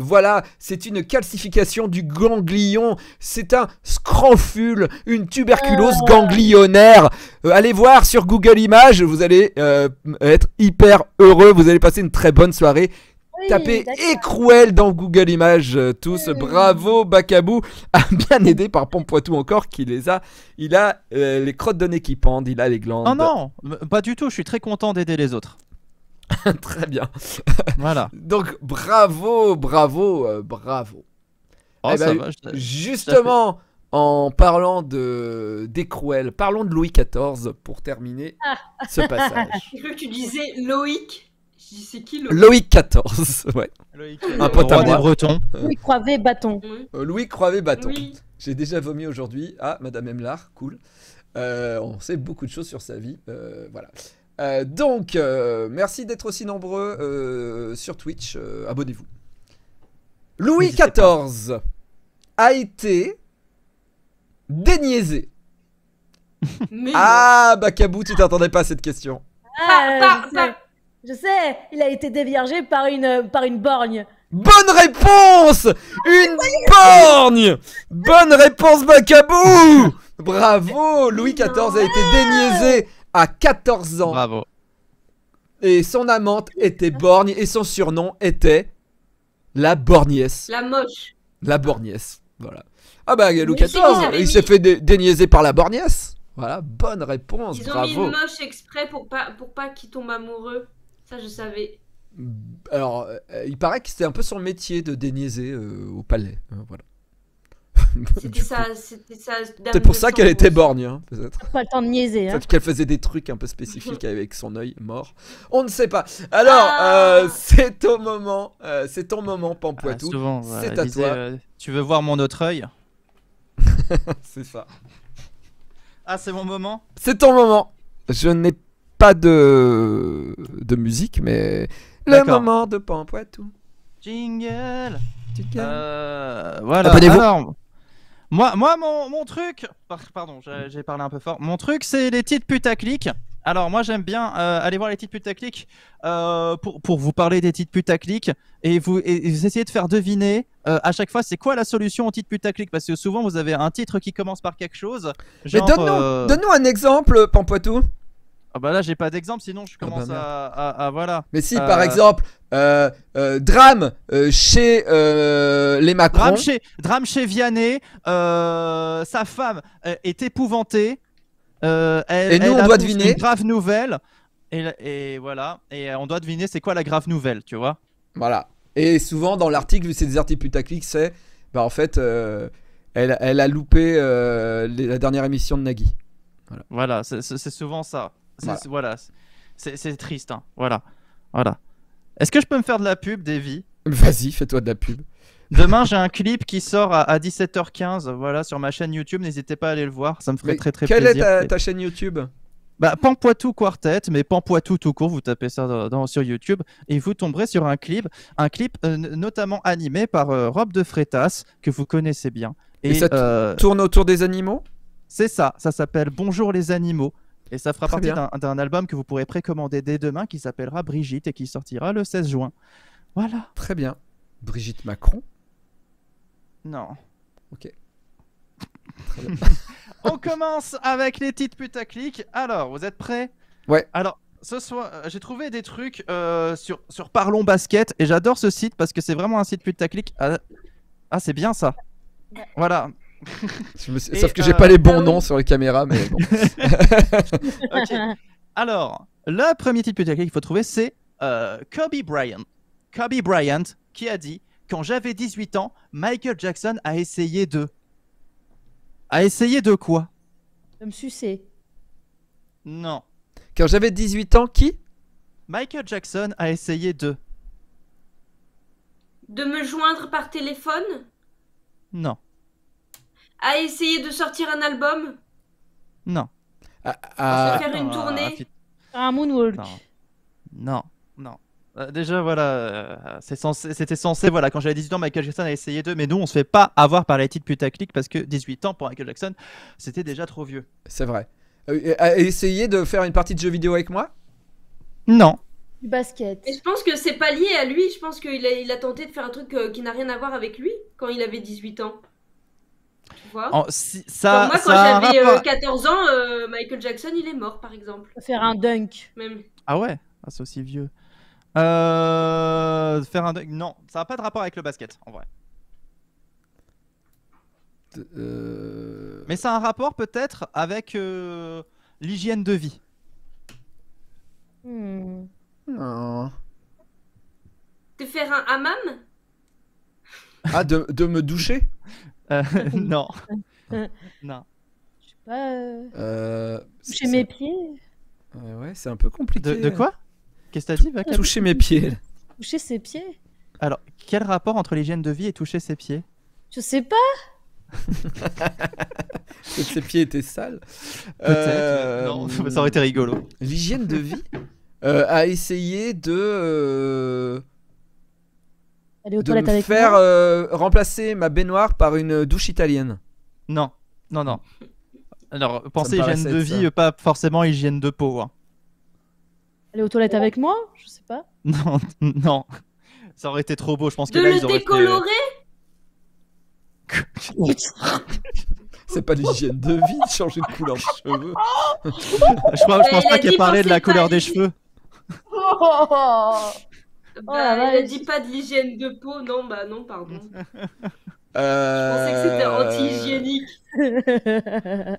Voilà, c'est une calcification du ganglion. C'est un scrofule, une tuberculose ganglionnaire. Allez voir sur Google Images, vous allez être hyper heureux, vous allez passer une très bonne soirée. Tapez écrouelle dans Google Images tous, bravo Bakaboo, bien aidé par Pampouatou encore qui les a, il a les crottes de nez qui pendent, il a les glandes. Non, non, pas du tout, je suis très content d'aider les autres. Très bien. Voilà. Donc bravo, bravo, bravo. Oh, eh ben, ça va, justement, en parlant d'écrouelle, parlons de Louis XIV pour terminer ce passage. Je crois que tu disais Loïc. C'est qui Loïc? Loïc XIV, ouais. Loïc, un pote à moi. Des Bretons. Louis Croivet Bâton. Louis Croivet Bâton. Oui. J'ai déjà vomi aujourd'hui. Ah, Madame Emlard, cool. On sait beaucoup de choses sur sa vie. Voilà. Donc, merci d'être aussi nombreux sur Twitch. Abonnez-vous. Louis XIV a été déniaiser. Mais ah, Bakaboo, tu t'attendais pas à cette question. Je sais, il a été déviergé par une borgne. Bonne réponse. Une borgne. Bonne réponse, Bakaboo. Bravo. Louis XIV a été déniaisé à 14 ans. Bravo. Et son amante était borgne et son surnom était la Borgnièce. La moche. La Borgnièce, voilà. Ah bah Louis XIV, il s'est fait déniaiser par la Borgnièce. Voilà, bonne réponse, bravo. Ils ont mis une moche exprès pour pas qu'il tombe amoureux. Ça, je savais. Alors, il paraît que c'était un peu son métier de déniaiser au palais. Voilà. C'était ça, c'est pour ça qu'elle était borgne, hein, peut-être. Pas le temps de niaiser. Hein. Qu'elle faisait des trucs un peu spécifiques avec son œil mort. On ne sait pas. Alors, c'est au moment, c'est ton moment, Pampouatou. C'est à toi. Tu veux voir mon autre œil? C'est ça. Ah, c'est mon moment. C'est ton moment. Je n'ai pas de musique, mais le moment de Pampouatou. Jingle. Voilà. Alors, moi mon truc, pardon, j'ai parlé un peu fort. Mon truc, c'est les titres putaclic. Alors moi j'aime bien aller voir les titres putaclic pour vous parler des titres putaclic et vous essayez de faire deviner à chaque fois c'est quoi la solution au titre putaclic, parce que souvent vous avez un titre qui commence par quelque chose. Genre, mais donne-nous un exemple, Pampouatou. Ah bah là j'ai pas d'exemple, sinon je commence à voilà. Mais si par exemple drame chez les Macron. Drame chez Vianney, sa femme est épouvantée. Elle on doit deviner. Une grave nouvelle et voilà, et on doit deviner c'est quoi la grave nouvelle, tu vois. Voilà. Et souvent dans l'article, c'est des articles putaclic, c'est bah en fait elle a loupé la dernière émission de Nagui. Voilà, voilà, c'est souvent ça. Voilà, c'est voilà, triste, hein. Voilà, voilà. Est-ce que je peux me faire de la pub, Davy? Vas-y, fais-toi de la pub. Demain, j'ai un clip qui sort à 17h15, voilà, sur ma chaîne YouTube. N'hésitez pas à aller le voir, ça me ferait très plaisir. Quelle est ta chaîne YouTube? Bah, Pampouatou Quartet, mais Pampouatou tout court, vous tapez ça sur YouTube et vous tomberez sur un clip notamment animé par Rob de Freitas, que vous connaissez bien. Et ça tourne autour des animaux? C'est ça, ça s'appelle Bonjour les animaux. Et ça fera partie d'un album que vous pourrez précommander dès demain qui s'appellera Brigitte et qui sortira le 16 juin. Voilà. Très bien. Brigitte Macron? Non. Ok. Très bien. On commence avec les titres putaclic. Alors, vous êtes prêts? Ouais. Alors, ce soir, j'ai trouvé des trucs sur Parlons Basket et j'adore ce site parce que c'est vraiment un site putaclic. Ah c'est bien ça. Voilà. Sauf que j'ai pas les bons noms sur les caméras, mais bon. Okay. Alors, le premier titre putaclic qu'il faut trouver, c'est Kobe Bryant. Kobe Bryant qui a dit: quand j'avais 18 ans, Michael Jackson a essayé de. A essayé de quoi? De me sucer. Non. Quand j'avais 18 ans, qui? Michael Jackson a essayé de. De me joindre par téléphone? Non. A essayé de sortir un album? Non. À faire une tournée? Un moonwalk? Non, non. Déjà, voilà, c'était censé, voilà, quand j'avais 18 ans, Michael Jackson a essayé de, mais nous, on se fait pas avoir par les titres putaclic parce que 18 ans pour Michael Jackson, c'était déjà trop vieux. C'est vrai. A essayé de faire une partie de jeu vidéo avec moi? Non. Du basket. Et je pense que c'est pas lié à lui, je pense qu'il a tenté de faire un truc qui n'a rien à voir avec lui quand il avait 18 ans. Tu vois? Moi, quand j'avais 14 ans, Michael Jackson, il est mort, par exemple. Faire un dunk. Même. Ah ouais, ah, c'est aussi vieux. Faire un dunk, non, ça n'a pas de rapport avec le basket, en vrai. Mais ça a un rapport peut-être avec l'hygiène de vie. Hmm. Non. De faire un hammam? Ah, de me doucher? Non. Non. Je sais pas. Toucher mes pieds. Ouais, c'est un peu compliqué. De quoi? Qu'est-ce que t'as dit, Bakaboo? Toucher mes pieds. Toucher ses pieds. Alors, quel rapport entre l'hygiène de vie et toucher ses pieds? Je sais pas. Ses pieds étaient sales. Non, ça aurait été rigolo. L'hygiène de vie a essayé de. Aller aux toilettes avec moi. Remplacer ma baignoire par une douche italienne. Non. Non, non. Alors, pensez hygiène de vie, pas forcément hygiène de peau. Hein. Aller aux toilettes avec moi? Je sais pas. Non, non. Ça aurait été trop beau, je pense que là, ils auraient... De le décolorer C'est pas l'hygiène de vie de changer de couleur de cheveux. Je pense pas qu'il ait parlé de la couleur des cheveux. Bah, elle dit pas de l'hygiène de peau, non, bah non, pardon. Je pensais que c'était anti-hygiénique.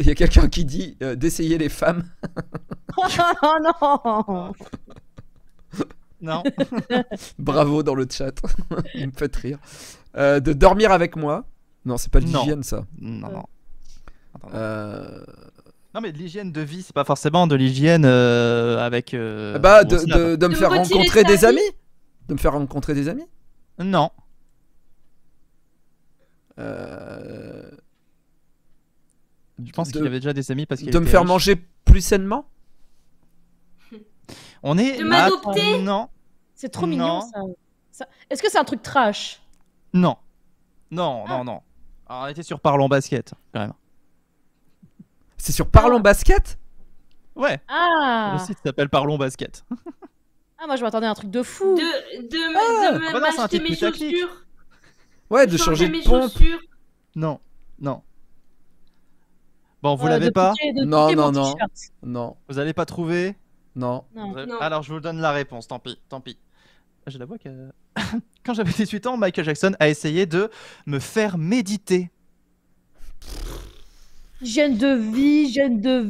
Il y a quelqu'un qui dit d'essayer les femmes. Oh non. Non. Bravo dans le chat. Il me fait rire. De dormir avec moi. Non, c'est pas de l'hygiène, ça. Non, non. Non, mais de l'hygiène de vie, c'est pas forcément de l'hygiène avec. Bah, de me faire rencontrer des amis. De me faire rencontrer des amis. Non. Je pense qu'il avait déjà des amis parce qu'il était riche. De me faire manger plus sainement. On est. De m'adopter. Non. C'est trop mignon, ça. Est-ce que c'est un truc trash? Non. Non, non, non. Alors, on était sur Parlons Basket, quand même. C'est sur Parlons Basket? Ouais. Ah. Le site s'appelle Parlons Basket. Ah, moi je m'attendais à un truc de fou. De m'acheter mes chaussures. Ouais, de changer mes chaussures. Non, non. Bon, vous l'avez pas? Non, non, non. Non. Vous n'allez pas trouver? Non. Alors, je vous donne la réponse, tant pis, tant pis. J'ai la voix qui... Quand j'avais 18 ans, Michael Jackson a essayé de me faire méditer. Gêne de vie, gêne de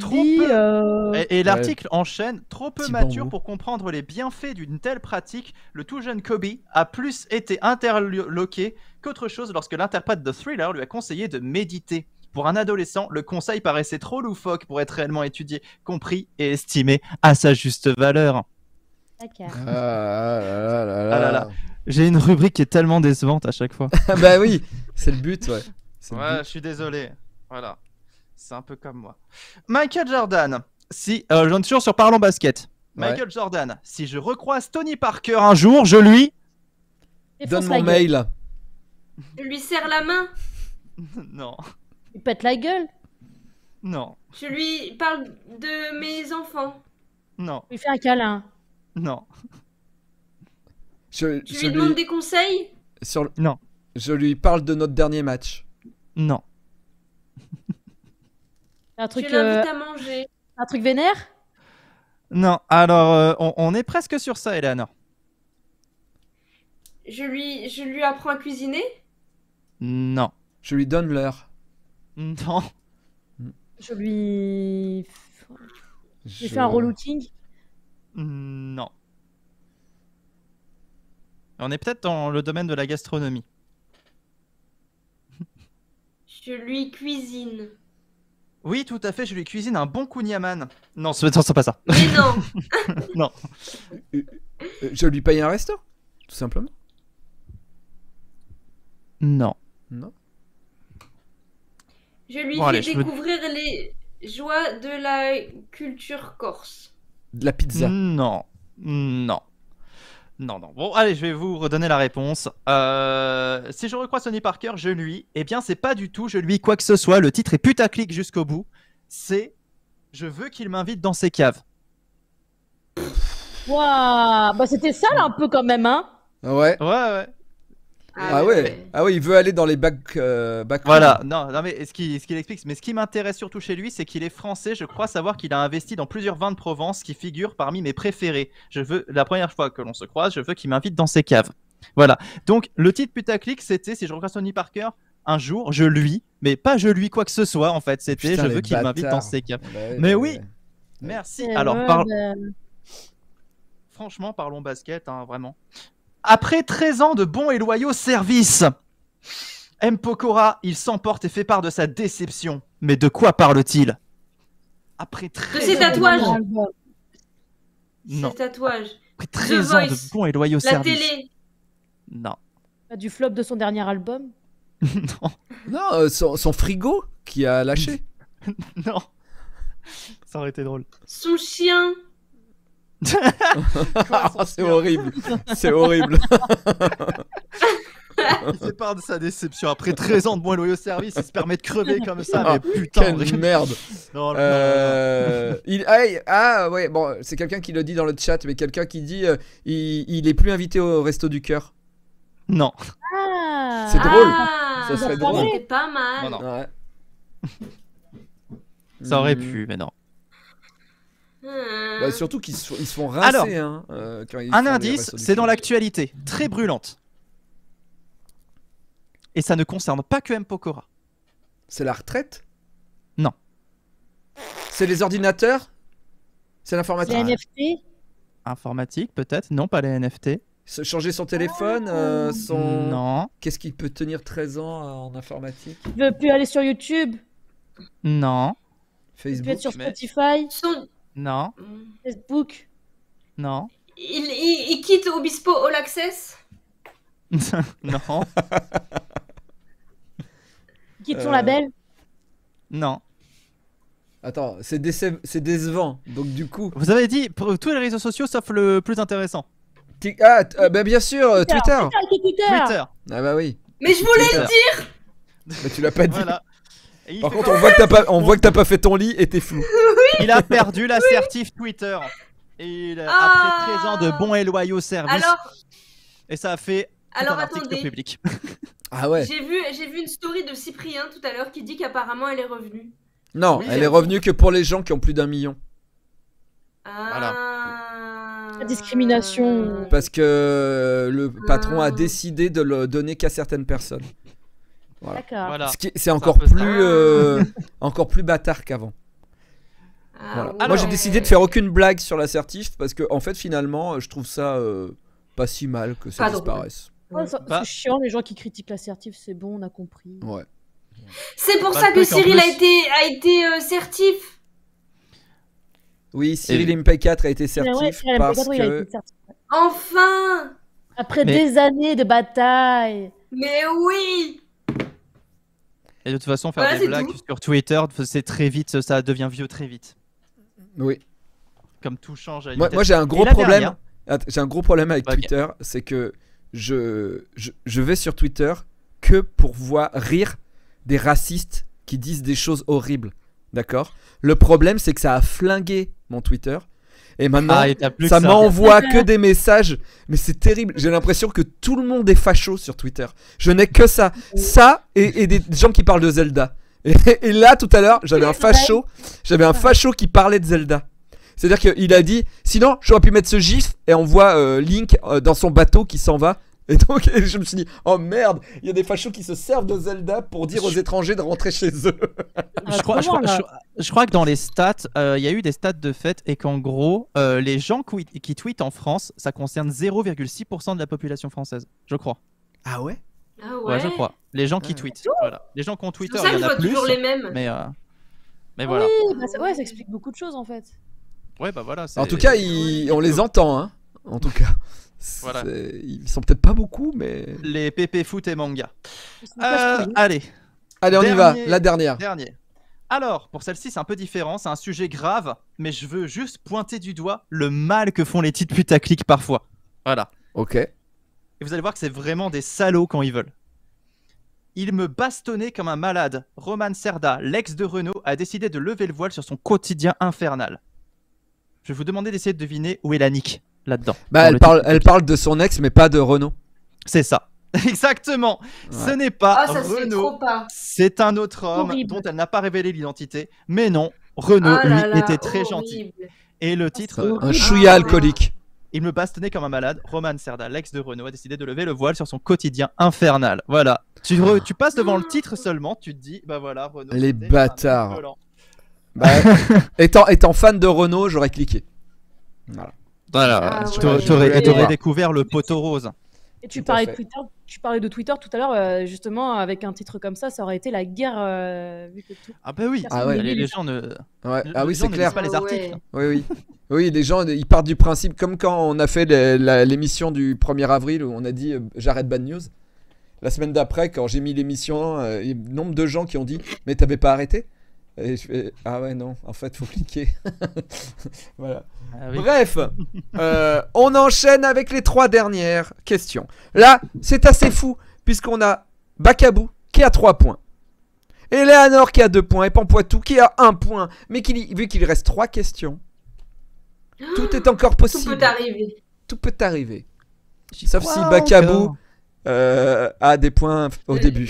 vie. Et l'article enchaîne. Trop peu mature pour comprendre les bienfaits d'une telle pratique, le tout jeune Kobe a plus été interloqué qu'autre chose lorsque l'interprète de Thriller lui a conseillé de méditer. Pour un adolescent, le conseil paraissait trop loufoque pour être réellement étudié, compris et estimé à sa juste valeur. J'ai une rubrique qui est tellement décevante à chaque fois. Bah oui, c'est le but, ouais. Ouais, je suis désolé. Voilà. C'est un peu comme moi. Michael Jordan, si... j'en suis toujours sur Parlons Basket. Michael Jordan, si je recroise Tony Parker un jour, je lui... Donne mon mail. Je lui serre la main. Non. Il pète la gueule. Non. Je lui parle de mes enfants. Non. Je lui fais un câlin. Non. Je lui demande des conseils sur le... Non. Je lui parle de notre dernier match. Non. Un truc, je l'invite à manger. Un truc vénère? Non, alors on est presque sur ça, Eleanor. Je lui apprends à cuisiner? Non. Je lui donne l'heure? Non. Je lui fais un relouting? Non. On est peut-être dans le domaine de la gastronomie. Je lui cuisine. Oui, tout à fait, je lui cuisine un bon kouign-amann. Non, ce n'est pas ça. Mais non. Non. Je lui paye un resto, tout simplement. Non. Non. Je lui fais découvrir les joies de la culture corse. De la pizza? Non. Non. Non, non. Bon, allez, je vais vous redonner la réponse. Si je recroise Tony Parker, je lui... Eh bien, c'est pas du tout je lui quoi que ce soit. Le titre est putaclic jusqu'au bout. C'est... Je veux qu'il m'invite dans ses caves. Waouh. Bah, c'était sale un peu quand même, hein? Ouais. Ouais, ouais. Ah ouais. Ah ouais, il veut aller dans les bacs. Voilà, non, non, mais ce qu'il explique, mais ce qui m'intéresse surtout chez lui, c'est qu'il est français. Je crois savoir qu'il a investi dans plusieurs vins de Provence qui figurent parmi mes préférés. Je veux, la première fois que l'on se croise, je veux qu'il m'invite dans ses caves. Voilà, donc le titre putaclic, c'était si je rencontre Tony Parker un jour, je lui, mais pas je lui quoi que ce soit en fait, c'était je veux qu'il m'invite dans ses caves. Bah, mais oui, merci. Alors, franchement, Parlons Basket, hein, vraiment. Après 13 ans de bons et loyaux services, M. Pokora, il s'emporte et fait part de sa déception. Mais de quoi parle-t-il? Après 13 ans... De ses tatouages. Non. Ses tatouages. Après 13 ans de bons et loyaux services. La télé. Non. Du flop de son dernier album. Non. Non, son frigo qui a lâché. Non. Ça aurait été drôle. Son chien. C'est horrible, c'est horrible. Il s'épargne sa déception. Après 13 ans de moins loyaux service, il se permet de crever comme ça. Ah, mais putain, quelle merde. Non, ouais, bon, c'est quelqu'un qui le dit dans le chat, mais quelqu'un qui dit il est plus invité au resto du cœur. Non. Ah, c'est drôle. Ça serait drôle. C'était pas mal. Non, non. Ouais. Ça aurait pu, mais non. Bah, surtout qu'ils se font rincer. Alors, hein, quand ils un indice, c'est dans l'actualité, très brûlante. Et ça ne concerne pas que M. Pokora. C'est la retraite? Non. C'est les ordinateurs? C'est l'informatique? Les NFT? Informatique peut-être, non pas les NFT. Se changer son téléphone, son... Non. Qu'est-ce qui peut tenir 13 ans en informatique? Il veut plus aller sur YouTube? Non. Facebook? Il peut être sur Spotify? Non. Facebook? Non. Il quitte Obispo All Access? Non. Il quitte son label? Non. Attends, c'est décevant, donc du coup... Vous avez dit pour tous les réseaux sociaux sauf le plus intéressant. Ah, bah, bien sûr, Twitter. Ah bah oui. Mais je voulais le dire. Mais tu l'as pas dit. Voilà. Par contre, on voit que t'as pas fait ton lit et t'es flou. Oui. Il a perdu l'assertif Twitter. Et il a, après 13 ans de bons et loyaux services. Alors... Et ça a fait un article de public. Ah ouais. J'ai vu une story de Cyprien tout à l'heure qui dit qu'apparemment elle est revenue. Non, oui, elle est revenue que pour les gens qui ont plus d'1 million. Ah. Voilà. La discrimination. Parce que le patron a décidé de le donner qu'à certaines personnes. Voilà. D'accord. C'est encore plus bâtard qu'avant. Ah, voilà. Moi j'ai décidé de faire aucune blague sur l'assertif parce que en fait finalement je trouve ça pas si mal que ça disparaisse. Ouais, c'est chiant les gens qui critiquent l'assertif, c'est bon, on a compris. Ouais. C'est pour ça que Cyril a été certif. Oui, Cyril MP4 a été certif parce que... Enfin. Après des années de bataille. Mais oui. Et de toute façon, faire des blagues sur Twitter, c'est très vite, ça devient vieux très vite. Oui. Comme tout change. Moi, j'ai un gros problème. J'ai un gros problème avec Twitter, c'est que je vais sur Twitter que pour voir rire des racistes qui disent des choses horribles, d'accord? Le problème, c'est que ça a flingué mon Twitter. Et maintenant, ça m'envoie que des messages. Mais c'est terrible. J'ai l'impression que tout le monde est facho sur Twitter. Je n'ai que ça. Ça et des gens qui parlent de Zelda. Et là, tout à l'heure, j'avais un facho qui parlait de Zelda. C'est-à-dire qu'il a dit, sinon, j'aurais pu mettre ce gif. Et on voit Link dans son bateau qui s'en va. Et donc, je me suis dit, oh merde, il y a des fachos qui se servent de Zelda pour dire aux étrangers de rentrer chez eux. Je crois que dans les stats, il y a eu des stats de fait et qu'en gros, les gens qui tweetent en France, ça concerne 0,6% de la population française, je crois. Ah ouais? Ah ouais. Ouais, je crois. Les gens qui tweetent. Voilà. Les gens qui ont Twitter, il y en a plus. Toujours les mêmes. Mais voilà. Oui, bah, ça explique beaucoup de choses en fait. Ouais, bah voilà. En tout cas, on les entend, hein. En tout cas. Voilà. Ils sont peut-être pas beaucoup, mais. Les pépés foot et manga. Allez, on y va. La dernière. Alors, pour celle-ci, c'est un peu différent. C'est un sujet grave, mais je veux juste pointer du doigt le mal que font les titres putaclic parfois. Voilà. Ok. Et vous allez voir que c'est vraiment des salauds quand ils veulent. Il me bastonnait comme un malade. Roman Cerda, l'ex de Renault, a décidé de lever le voile sur son quotidien infernal. Je vais vous demander d'essayer de deviner où est la nique là-dedans. Bah, elle parle de son ex, mais pas de Renault. C'est ça. Exactement. Ouais. Ce n'est pas Renault. C'est un autre homme dont elle n'a pas révélé l'identité. Mais non, Renault, lui, était très gentil. Et le titre... Un chouïa alcoolique. Il me bastonnait comme un malade. Roman Cerda, l'ex de Renault, a décidé de lever le voile sur son quotidien infernal. Voilà. Tu passes devant le titre seulement, tu te dis, bah voilà, Renault... Les bâtards. Bah, étant fan de Renault, j'aurais cliqué. Voilà. Voilà, t'aurais découvert le poteau rose. Et tu parlais de Twitter tout à l'heure, justement, avec un titre comme ça, ça aurait été la guerre. Vu que tout... Ah, bah oui, les gens ne lisent pas les articles. Ouais. Oui, oui. Oui, les gens ils partent du principe, comme quand on a fait l'émission du 1er avril où on a dit j'arrête Bad News. La semaine d'après, quand j'ai mis l'émission, il y a un nombre de gens qui ont dit mais t'avais pas arrêté? Et je fais, ah ouais non, en fait faut cliquer. Voilà. Ah oui. Bref, on enchaîne avec les 3 dernières questions. Là, c'est assez fou puisqu'on a Bakaboo qui a 3 points. Et Eleanor qui a 2 points. Et Pampouatou qui a 1 point. Mais vu qu'il reste 3 questions, tout est encore possible. Tout peut arriver. Tout peut arriver. Sauf si Bakaboo a des points au début.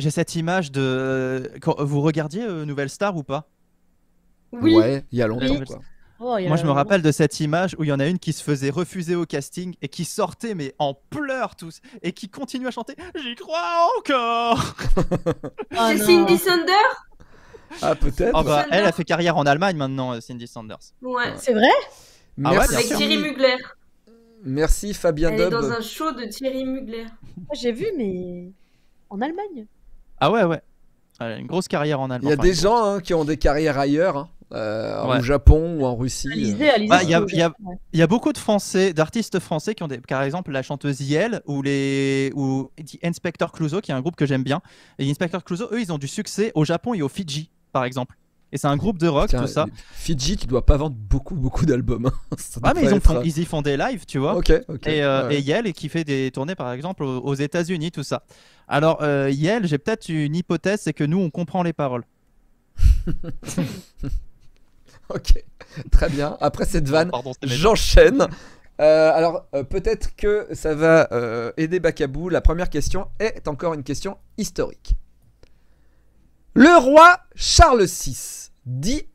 J'ai cette image de... Vous regardiez Nouvelle Star ou pas? Oui. Ouais, il y a longtemps quoi. Oh, moi je me rappelle de cette image où il y en a une qui se faisait refuser au casting et qui sortait mais en pleurs tous et qui continue à chanter « J'y crois encore !» C'est Cindy Sanders. Ah peut-être. Oh, bah, elle a fait carrière en Allemagne maintenant, Cindy Sanders. Ouais. C'est vrai. Merci. Avec Thierry Mugler. Merci Fabien Dob. Elle est dans un show de Thierry Mugler. J'ai vu mais en Allemagne. Ah ouais. Elle a une grosse carrière en Allemagne. Il y a des gens qui ont des carrières ailleurs. Au Japon ou en Russie. Il y a beaucoup de Français, d'artistes français qui ont des, par exemple la chanteuse Yelle ou Inspector Clouseau, qui est un groupe que j'aime bien. Et Inspector Clouseau, eux, ils ont du succès au Japon et aux Fidji, par exemple. Et c'est un groupe de rock, tout ça. Fidji, tu dois pas vendre beaucoup d'albums. Hein. Ah mais ils y font des lives, tu vois. Et Yelle qui fait des tournées, par exemple, aux États-Unis, tout ça. Alors Yelle, j'ai peut-être une hypothèse, c'est que nous, on comprend les paroles. Ok, très bien. Après cette vanne, j'enchaîne. Alors, peut-être que ça va aider Bakaboo. La première question est encore une question historique. Le roi Charles VI, dit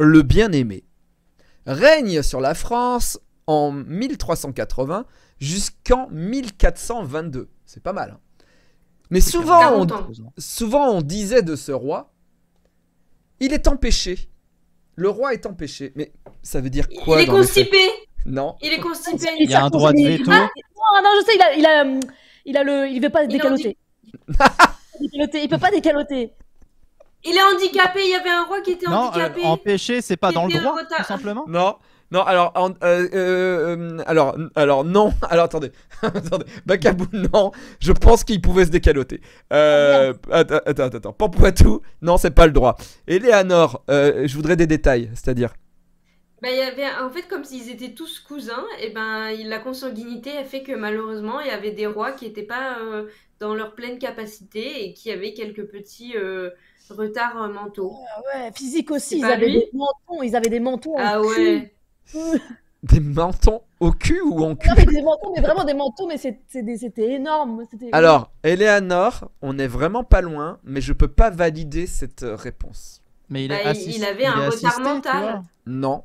le bien-aimé, règne sur la France en 1380 jusqu'en 1422. C'est pas mal. Hein. Mais souvent, on disait de ce roi, il est empêché. Le roi est empêché, mais ça veut dire quoi? Il est constipé. Non. Il est constipé. Il y a un droit de veto. Ah, non, je sais, il veut pas décaloter. Il peut pas décaloter. Il est handicapé. Il y avait un roi qui était handicapé. Non, empêché, c'est pas dans le droit, tout simplement. Non. Alors non. Alors attendez, Bakaboo, non. Je pense qu'il pouvait se décaloter. Attends. Pampouatou, non, c'est pas le droit. Eleanor, je voudrais des détails, c'est-à-dire. Bah, il y avait, en fait, comme s'ils étaient tous cousins, et ben la consanguinité a fait que malheureusement il y avait des rois qui n'étaient pas dans leur pleine capacité et qui avaient quelques petits retards mentaux. Ouais, physique aussi. Ils avaient des mentons. Ils avaient des mentons. Ah ouais. Des mentons au cul ou en cul? Non, mais des mentons, mais vraiment des mentons, mais c'était énorme. Alors, Eleanor, on est vraiment pas loin, mais je peux pas valider cette réponse. Mais il avait un retard mental. Non.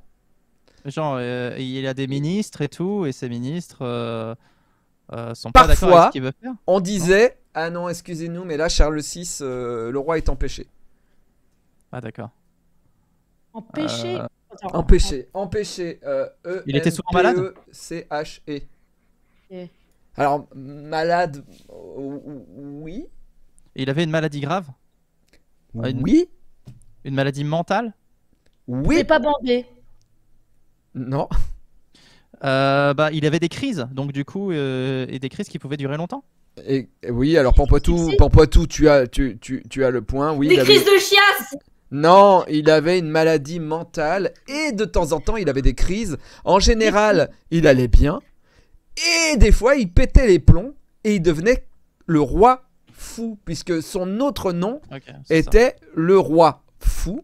Genre, il a des ministres et tout, et ces ministres sont pas d'accord avec ce qu'il veut faire. Parfois, on disait, ah non, excusez-nous, mais là, Charles VI, le roi est empêché. Ah d'accord. Empêché? Empêché. Il était souvent malade. C-H-E. Alors, malade, oui. Il avait une maladie grave? Oui. Une maladie mentale? Oui. Il n'est pas bandé? Non. Bah, il avait des crises, donc du coup, et des crises qui pouvaient durer longtemps. Oui, alors Pampouatou, tu as le point. Oui, des crises de chiasse? Non, il avait une maladie mentale et de temps en temps, il avait des crises. En général, il allait bien et des fois, il pétait les plombs et il devenait le roi fou puisque son autre nom était le roi fou.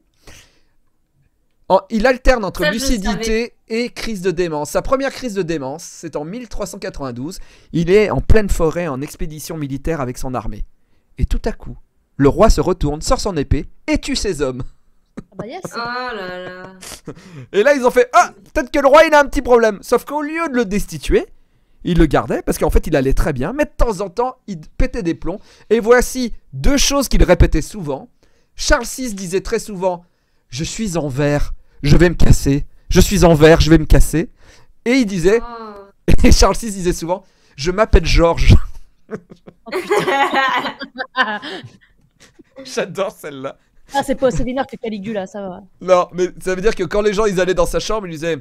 Il alterne entre lucidité et crise de démence. Sa première crise de démence, c'est en 1392. Il est en pleine forêt en expédition militaire avec son armée. Et tout à coup, le roi se retourne, sort son épée et tue ses hommes. Ah bah yes. Oh là là. Et là ils ont fait « Ah, peut-être que le roi il a un petit problème !» Sauf qu'au lieu de le destituer, il le gardait parce qu'en fait il allait très bien. Mais de temps en temps, il pétait des plombs. Et voici deux choses qu'il répétait souvent. Charles VI disait très souvent « Je suis en verre, je vais me casser. Je suis en verre, je vais me casser. » Et il disait, et Charles VI disait souvent « Je m'appelle Georges. Oh, » J'adore celle-là. Ah, c'est pas aussi vénère que Caligula, ça va. Non, mais ça veut dire que quand les gens ils allaient dans sa chambre, ils disaient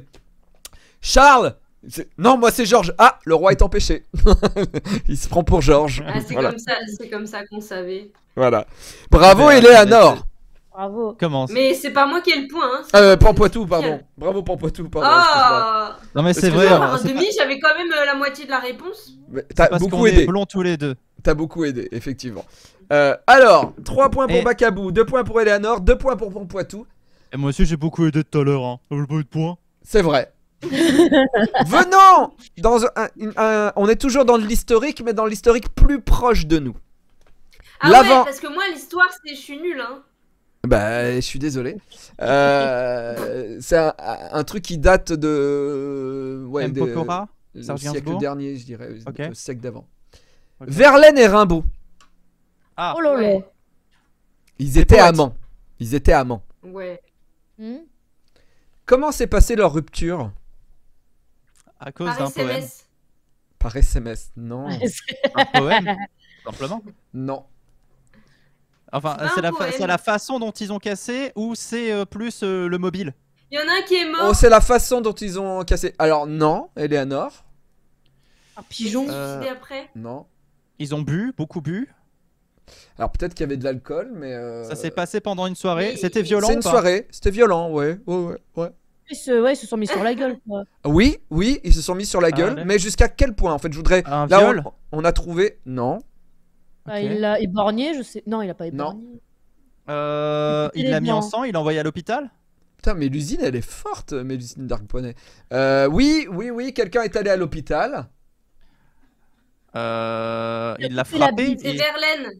Charles, non, moi c'est Georges. Ah, le roi est empêché. Il se prend pour Georges. Ah, c'est comme ça qu'on savait. Voilà. Bravo, Eleanor. Bravo. Commence. Mais c'est pas moi qui ai le point. Hein. Pampouatou, pardon. Bravo Pampouatou, pardon. Ah oh. Non mais c'est vrai. En demi, j'avais quand même la moitié de la réponse. T'as beaucoup aidé. Blond tous les deux. T'as beaucoup aidé, effectivement. Alors, 3 points pour Bakaboo, 2 points pour Eleanor, 2 points pour Pampouatou. Et moi aussi j'ai beaucoup aidé tout à l'heure, hein. J'ai pas eu de points. C'est vrai. Venons dans on est toujours dans l'historique, mais dans l'historique plus proche de nous. Ah ouais, parce que moi l'histoire c'est je suis nul, hein. Bah, je suis désolé. C'est un truc qui date de... Ouais, le siècle dernier, je dirais. Okay. Le siècle d'avant. Okay. Verlaine et Rimbaud. Ah. Oh là là. Ils étaient amants. Ils étaient amants. Ouais. Hmm. Comment s'est passée leur rupture? À cause d'un poème. Par SMS, non. Un poème, simplement. Non. Enfin, c'est la façon dont ils ont cassé ou c'est plus le mobile? Il y en a un qui est mort. Oh, c'est la façon dont ils ont cassé. Alors non, Eleanor. Un pigeon. Après. Non. Ils ont bu, beaucoup bu. Alors peut-être qu'il y avait de l'alcool, mais... Ça s'est passé pendant une soirée. C'était violent. C'est une soirée. C'était violent, ouais. Ouais. Ils se sont mis sur la gueule. Quoi. Oui, oui, ils se sont mis sur la gueule. Mais jusqu'à quel point? En fait, je voudrais... Un viol. Là, on a trouvé... Non. Okay. Il l'a éborgné, je sais. Non, il l'a pas éborgné. Non. Il l'a mis en sang, il l'a envoyé à l'hôpital. Putain, mais l'usine, elle est forte, mais l'usine Dark Poney. Oui, quelqu'un est allé à l'hôpital. Il l'a frappé. C'est Verlaine.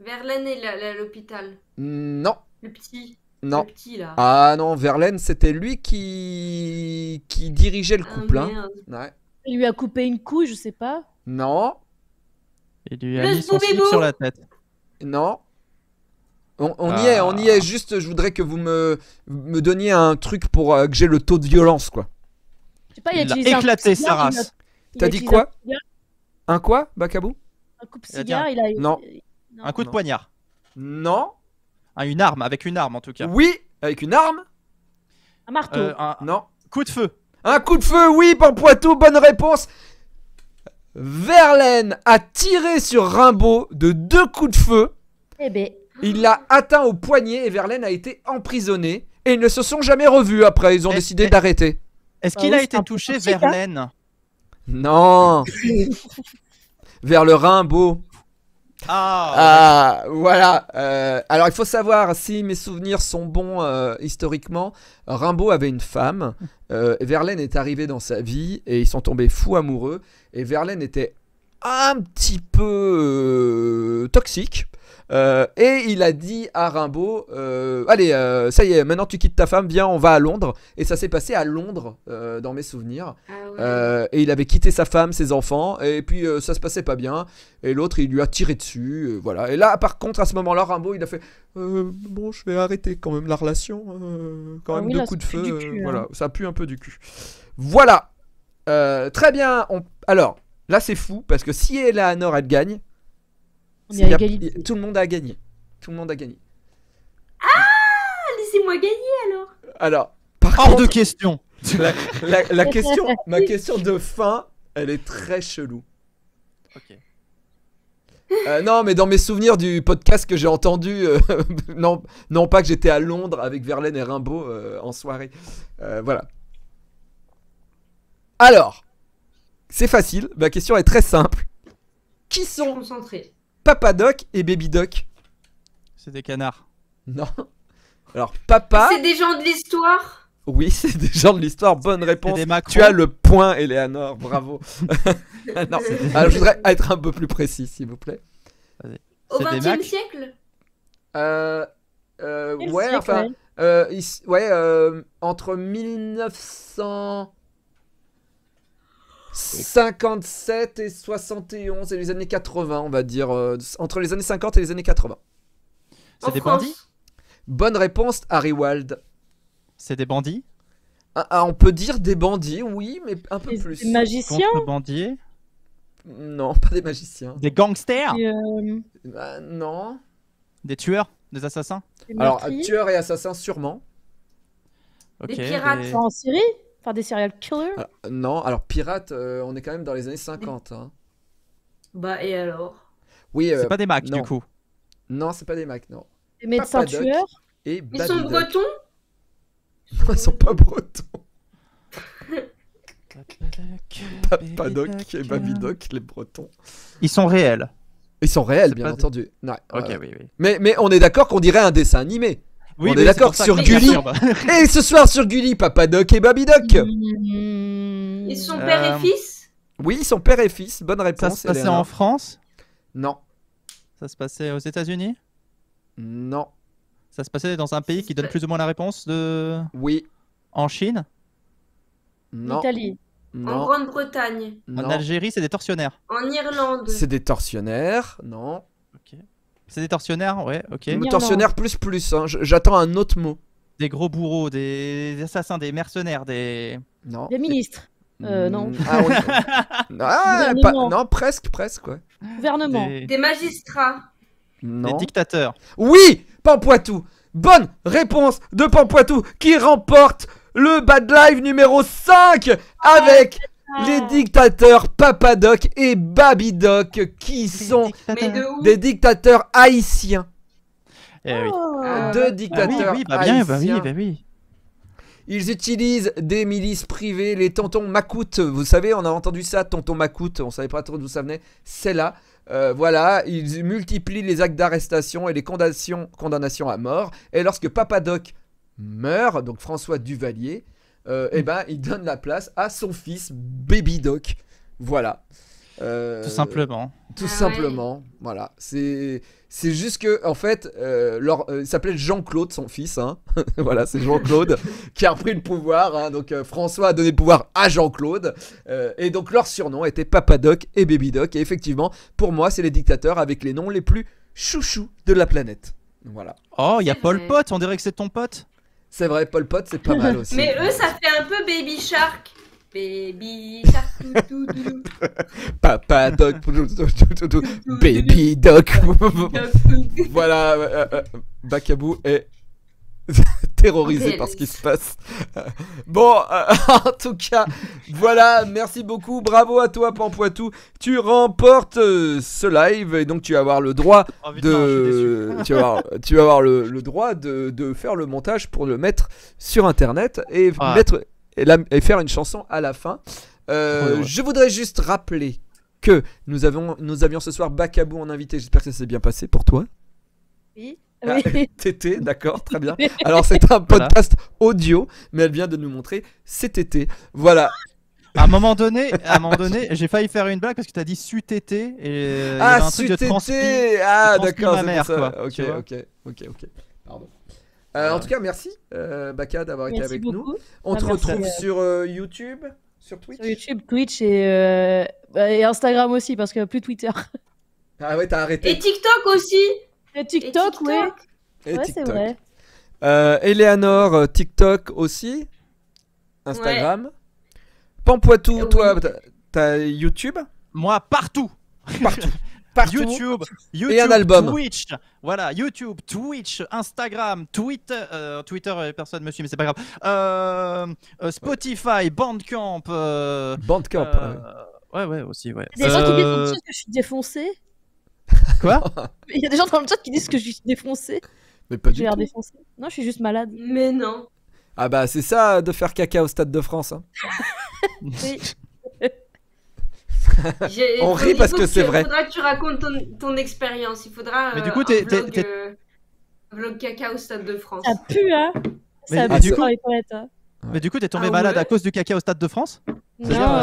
Verlaine est à l'hôpital. Non. Le petit. Non. Le petit, là. Ah non, Verlaine, c'était lui qui dirigeait le couple. Hein. Ouais. Il lui a coupé une couille, je sais pas. Non. Il lui a mis son slip sur la tête. Non. On y est, juste je voudrais que vous me donniez un truc pour que j'ai le taux de violence, quoi. Je sais pas, il a éclaté sa race. T'as dit quoi? Un quoi, Bakaboo? Un coup de cigare, il a... Non. Un coup de poignard? Non. Une arme, avec une arme en tout cas. Oui, avec une arme. Un marteau? Non. Coup de feu? Un coup de feu, oui, Pampouatou, bonne réponse. Verlaine a tiré sur Rimbaud de 2 coups de feu. Eh ben. Il l'a atteint au poignet et Verlaine a été emprisonné. Et ils ne se sont jamais revus après, ils ont décidé d'arrêter. Est-ce qu'il a été touché, Verlaine? Non. Vers le Rimbaud. Ah, voilà. Alors il faut savoir, si mes souvenirs sont bons historiquement, Rimbaud avait une femme, Verlaine est arrivée dans sa vie et ils sont tombés fous amoureux et Verlaine était un petit peu toxique et il a dit à Rimbaud allez, ça y est, maintenant tu quittes ta femme, viens, on va à Londres. Et ça s'est passé à Londres dans mes souvenirs. Ah ouais. Et il avait quitté sa femme, ses enfants, et puis ça se passait pas bien. Et l'autre, il lui a tiré dessus, voilà. Et là, par contre, à ce moment-là, Rimbaud, il a fait bon, je vais arrêter quand même la relation, quand même 2 coups de feu, voilà, ça pue un peu du cul. Voilà, très bien, alors... Là c'est fou parce que si Eleanor elle gagne, tout le monde a gagné. Tout le monde a gagné. Ah, laissez-moi gagner alors. Alors, hors de question. La question, ma question de fin, elle est très chelou. Ok. Non, mais dans mes souvenirs du podcast que j'ai entendu, non pas que j'étais à Londres avec Verlaine et Rimbaud en soirée. Voilà. Alors. C'est facile, ma question est très simple. Qui sont Papa Doc et Baby Doc? C'est des canards. Non. Alors, Papa... C'est des gens de l'histoire? Oui, c'est des gens de l'histoire, bonne réponse. Tu as le point, Eleanor, bravo. Non. Alors, je voudrais être un peu plus précis, s'il vous plaît. Au 20e siècle? Ouais, siècle, enfin... Ouais, entre 1957 et 71 et les années 80, on va dire entre les années 50 et les années 80. C'est des bandits? Bonne réponse, Harry Wald. C'est des bandits? On peut dire des bandits, oui, mais un peu plus. Des magiciens? Contrebandiers? Non, pas des magiciens. Des gangsters? Non. Des tueurs? Des assassins? Alors, tueurs et assassins, sûrement. Okay, des pirates en Syrie? Par des serial killers? Non, alors pirate, on est quand même dans les années 50. Hein. Bah et alors? Oui. C'est pas des Macs du coup? Non, c'est pas des Macs, non. Des médecins tueurs? et Baby Doc. Ils sont bretons ? Non, ils sont pas bretons. Papa Doc et Baby Doc, les bretons. Ils sont réels. Ils sont réels, bien entendu. Non, okay, oui. Mais on est d'accord qu'on dirait un dessin animé. Oui, on est d'accord sur Gulli. Et ce soir sur Gulli, Papa Doc et Baby Doc. Ils sont père et fils. Oui, ils sont père et fils. Bonne réponse. Ça se passait en France? Non. Ça se passait aux États-Unis? Non. Ça se passait dans un pays qui donne plus ou moins la réponse de... Oui. En Chine? Non. En Italie? Non. En Grande-Bretagne? En Algérie, c'est des tortionnaires. En Irlande? C'est des tortionnaires? Non. Ok. C'est des tortionnaires, ouais, ok. Tortionnaires plus, hein. J'attends un autre mot. Des gros bourreaux, des assassins, des mercenaires, des... Non. Des ministres. Non. Ah, oui. Ah, pas... Non, presque, ouais. Gouvernement. Des magistrats. Non. Des dictateurs. Oui, Pampouatou. Bonne réponse de Pampouatou qui remporte le Bad Live numéro 5 avec... Les dictateurs Papa Doc et Baby Doc qui sont des dictateurs haïtiens. Eh oui. Deux dictateurs haïtiens. Bah oui. Ils utilisent des milices privées, les tontons macoutes. Vous savez, on a entendu ça, tonton macoute. On savait pas trop d'où ça venait. C'est là. Voilà, ils multiplient les actes d'arrestation et les condamnations à mort. Et lorsque Papa Doc meurt, donc François Duvalier. Et ben il donne la place à son fils Baby Doc, voilà. Tout simplement, voilà. C'est juste que en fait, il s'appelait Jean-Claude son fils, hein. Voilà, c'est Jean-Claude qui a repris le pouvoir, hein. Donc François a donné le pouvoir à Jean-Claude, et donc leur surnom était Papa Doc et Baby Doc. Et effectivement, pour moi, c'est les dictateurs avec les noms les plus chouchous de la planète. Voilà. Oh, il y a Pol Pot, on dirait que c'est ton pote. C'est vrai, Pol Pot, c'est pas mal aussi. Mais eux, ça fait un peu Baby Shark. Baby Shark, tout. Papa Doc, tout. Baby Doc. Voilà, Bakaboo est terrorisé par ce qui se passe. Bon, en tout cas, voilà, merci beaucoup. Bravo à toi, Pampouatou. Tu remportes ce live et donc tu vas avoir le droit le droit de faire le montage pour le mettre sur internet et, faire une chanson à la fin. Je voudrais juste rappeler que nous avions ce soir Bakaboo en invité. J'espère que ça s'est bien passé pour toi. Oui. Ah, Tété, d'accord, très bien. Alors c'est un podcast audio, mais elle vient de nous montrer Tété. Voilà. À un moment donné, j'ai failli faire une blague parce que t'as dit su Tété et ah su Tété, ah d'accord, c'est ça. Ok. Pardon. En tout cas, merci Baka d'avoir été avec nous. On te retrouve sur YouTube, sur Twitch. Sur YouTube, Twitch et Instagram aussi parce que plus Twitter. Ah ouais, t'as arrêté. Et TikTok aussi. Et TikTok, oui. Ouais, c'est vrai. Eleanor, TikTok aussi. Instagram. Ouais. Pampouatou, toi, t'as YouTube? Moi, partout. YouTube et un album. Twitch. Voilà, YouTube, Twitch, Instagram, Twitter, personne me suit, mais c'est pas grave. Spotify, Bandcamp. Bandcamp, ouais, aussi, ouais. Des gens qui disent que je suis défoncé. Quoi? Il y a des gens dans le chat qui disent que je suis défoncé. Mais pas du tout. J'ai l'air défoncé. Non, je suis juste malade. Mais non. Ah bah c'est ça de faire caca au Stade de France. Hein. Oui. On rit parce que c'est vrai. Il faudra que tu racontes ton expérience. Il faudra mais du coup, vlog caca au Stade de France. Ça pue, hein. Ça pue dans les toilettes. Hein. Mais du coup, t'es tombé malade à cause du caca au Stade de France? Non,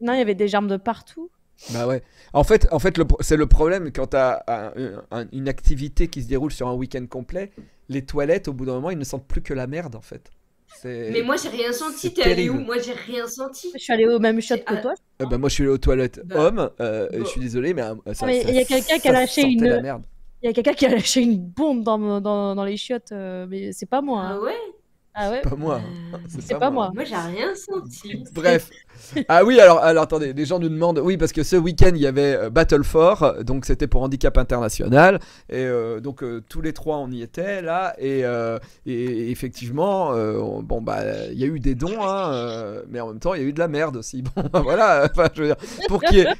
il y avait des germes de partout. Bah ouais. En fait c'est le problème quand t'as une activité qui se déroule sur un week-end complet, les toilettes, au bout d'un moment, ils ne sentent plus que la merde en fait. Mais moi j'ai rien senti, t'es allé où? Moi j'ai rien senti. Je suis allé au même shot que toi. Bah moi je suis allé aux toilettes hommes, je suis désolé, mais il y a quelqu'un qui a lâché une... Il y a quelqu'un qui a lâché une bombe dans les chiottes, mais c'est pas moi. Hein. Ah ouais? Ah ouais. C'est pas moi. C'est pas moi. Moi, j'ai rien senti. Bref. Ah oui, alors attendez, les gens nous demandent. Oui, parce que ce week-end, il y avait Battle Fort, donc c'était pour Handicap International. Et donc, tous les trois, on y était là. Et effectivement, bon, bah, il y a eu des dons, hein, mais en même temps, il y a eu de la merde aussi. Bon, bah, voilà. Enfin, je veux dire,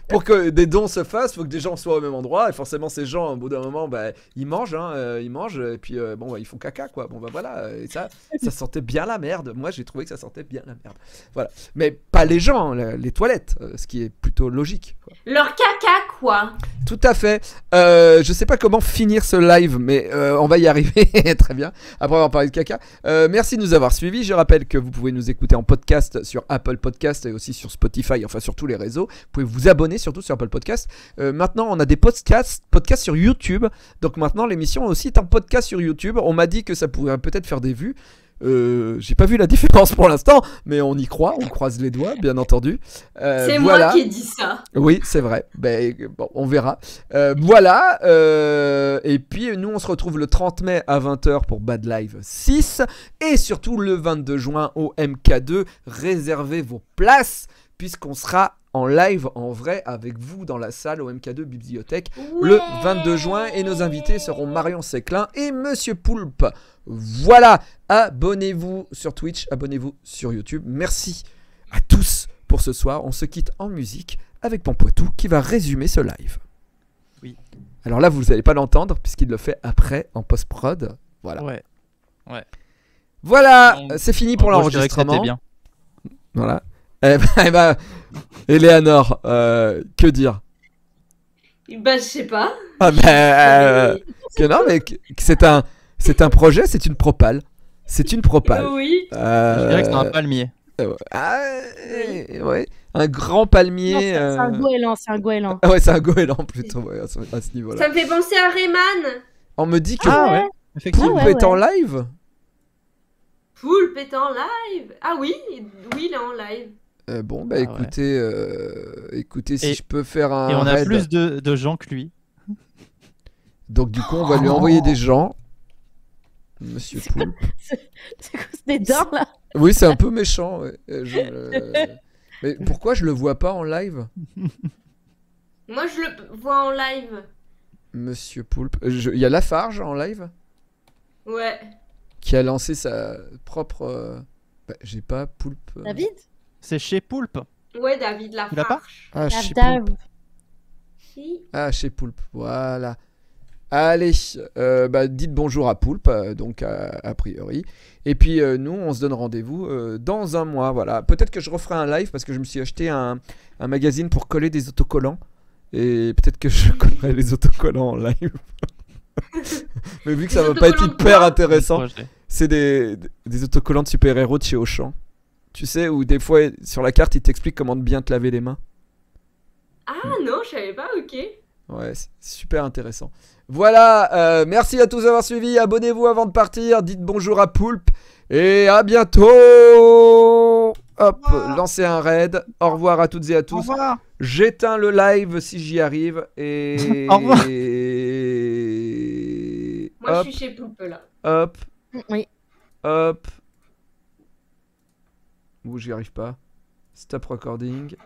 pour que des dons se fassent, il faut que des gens soient au même endroit. Et forcément, ces gens, au bout d'un moment, bah, ils mangent, hein, ils mangent. Et puis, bon, bah, ils font caca, quoi. Bon, bah, voilà. Et ça sentait bien la merde. Moi, j'ai trouvé que ça sentait bien la merde. Voilà. Mais pas les gens, les toilettes, ce qui est plutôt logique. Quoi. Leur caca, quoi. Tout à fait. Je sais pas comment finir ce live, mais on va y arriver. Très bien. Après avoir parlé de caca. Merci de nous avoir suivis. Je rappelle que vous pouvez nous écouter en podcast sur Apple Podcast et aussi sur Spotify, enfin sur tous les réseaux. Vous pouvez vous abonner surtout sur Apple Podcast. Maintenant, on a des podcasts sur YouTube. Donc maintenant, l'émission aussi est en podcast sur YouTube. On m'a dit que ça pourrait peut-être faire des vues. J'ai pas vu la différence pour l'instant, mais on y croit, on croise les doigts, bien entendu. C'est voilà. Moi qui ai dit ça. Oui, c'est vrai. Ben, bon, on verra. Voilà. Et puis, nous, on se retrouve le 30 mai à 20h pour Bad Live 6. Et surtout, le 22 juin au MK2. Réservez vos places, puisqu'on sera en live, en vrai, avec vous dans la salle au MK2 Bibliothèque, ouais, le 22 juin. Et nos invités seront Marion Séclin et Monsieur Poulpe. Voilà, abonnez-vous sur Twitch, abonnez-vous sur YouTube. Merci à tous pour ce soir. On se quitte en musique avec Pampouatou qui va résumer ce live. Oui. Alors là, vous n'allez pas l'entendre puisqu'il le fait après en post-prod. Voilà. Ouais. Ouais. Voilà, c'est fini pour l'enregistrement. Voilà. Eh ben, Eleanor, que dire? Bah, je sais pas. Ah ben, que non, mais c'est un projet, c'est une propale. C'est une propale. Oui. Je dirais que c'est un palmier. Ah, ouais. Un grand palmier. C'est un goéland, c'est un goéland. Ah ouais, c'est un goéland plutôt, ouais, à ce niveau-là. Ça me fait penser à Rayman. On me dit que Poulpe est en live. Poulpe est en live. Ah oui, oui, il est en live. Bon, bah écoutez, écoutez si je peux faire un. Et on a raid. Plus de gens que lui. Donc, du coup, on va lui envoyer des gens. Monsieur Poulpe. C'est quoi des dents là? Oui, c'est un peu méchant. Ouais. Mais pourquoi je le vois pas en live? Moi, je le vois en live. Monsieur Poulpe. Il y a Lafarge en live? Ouais. Qui a lancé sa propre. Bah, j'ai pas Poulpe. David? C'est chez Poulpe. Ouais, David Lafarge. Ah, chez Poulpe. Ah, chez Poulpe, voilà. Allez, bah, dites bonjour à Poulpe, donc a priori. Et puis nous, on se donne rendez-vous dans un mois, voilà. Peut-être que je referai un live parce que je me suis acheté un magazine pour coller des autocollants. Et peut-être que je collerai les autocollants en live. Mais vu que ça va pas être hyper intéressant, c'est des autocollants de super-héros de chez Auchan. Tu sais, où des fois, sur la carte, ils t'expliquent comment bien te laver les mains. Ah non, je savais pas, ok. Ouais, c'est super intéressant. Voilà, merci à tous d'avoir suivi. Abonnez-vous avant de partir. Dites bonjour à Poulpe. Et à bientôt. Hop, lancez un raid. Au revoir à toutes et à tous. J'éteins le live si j'y arrive. Et... Au revoir. Et... Moi, hop. Je suis chez Poulpe, là. Hop. Oui. Hop. Ouh, j'y arrive pas. Stop recording.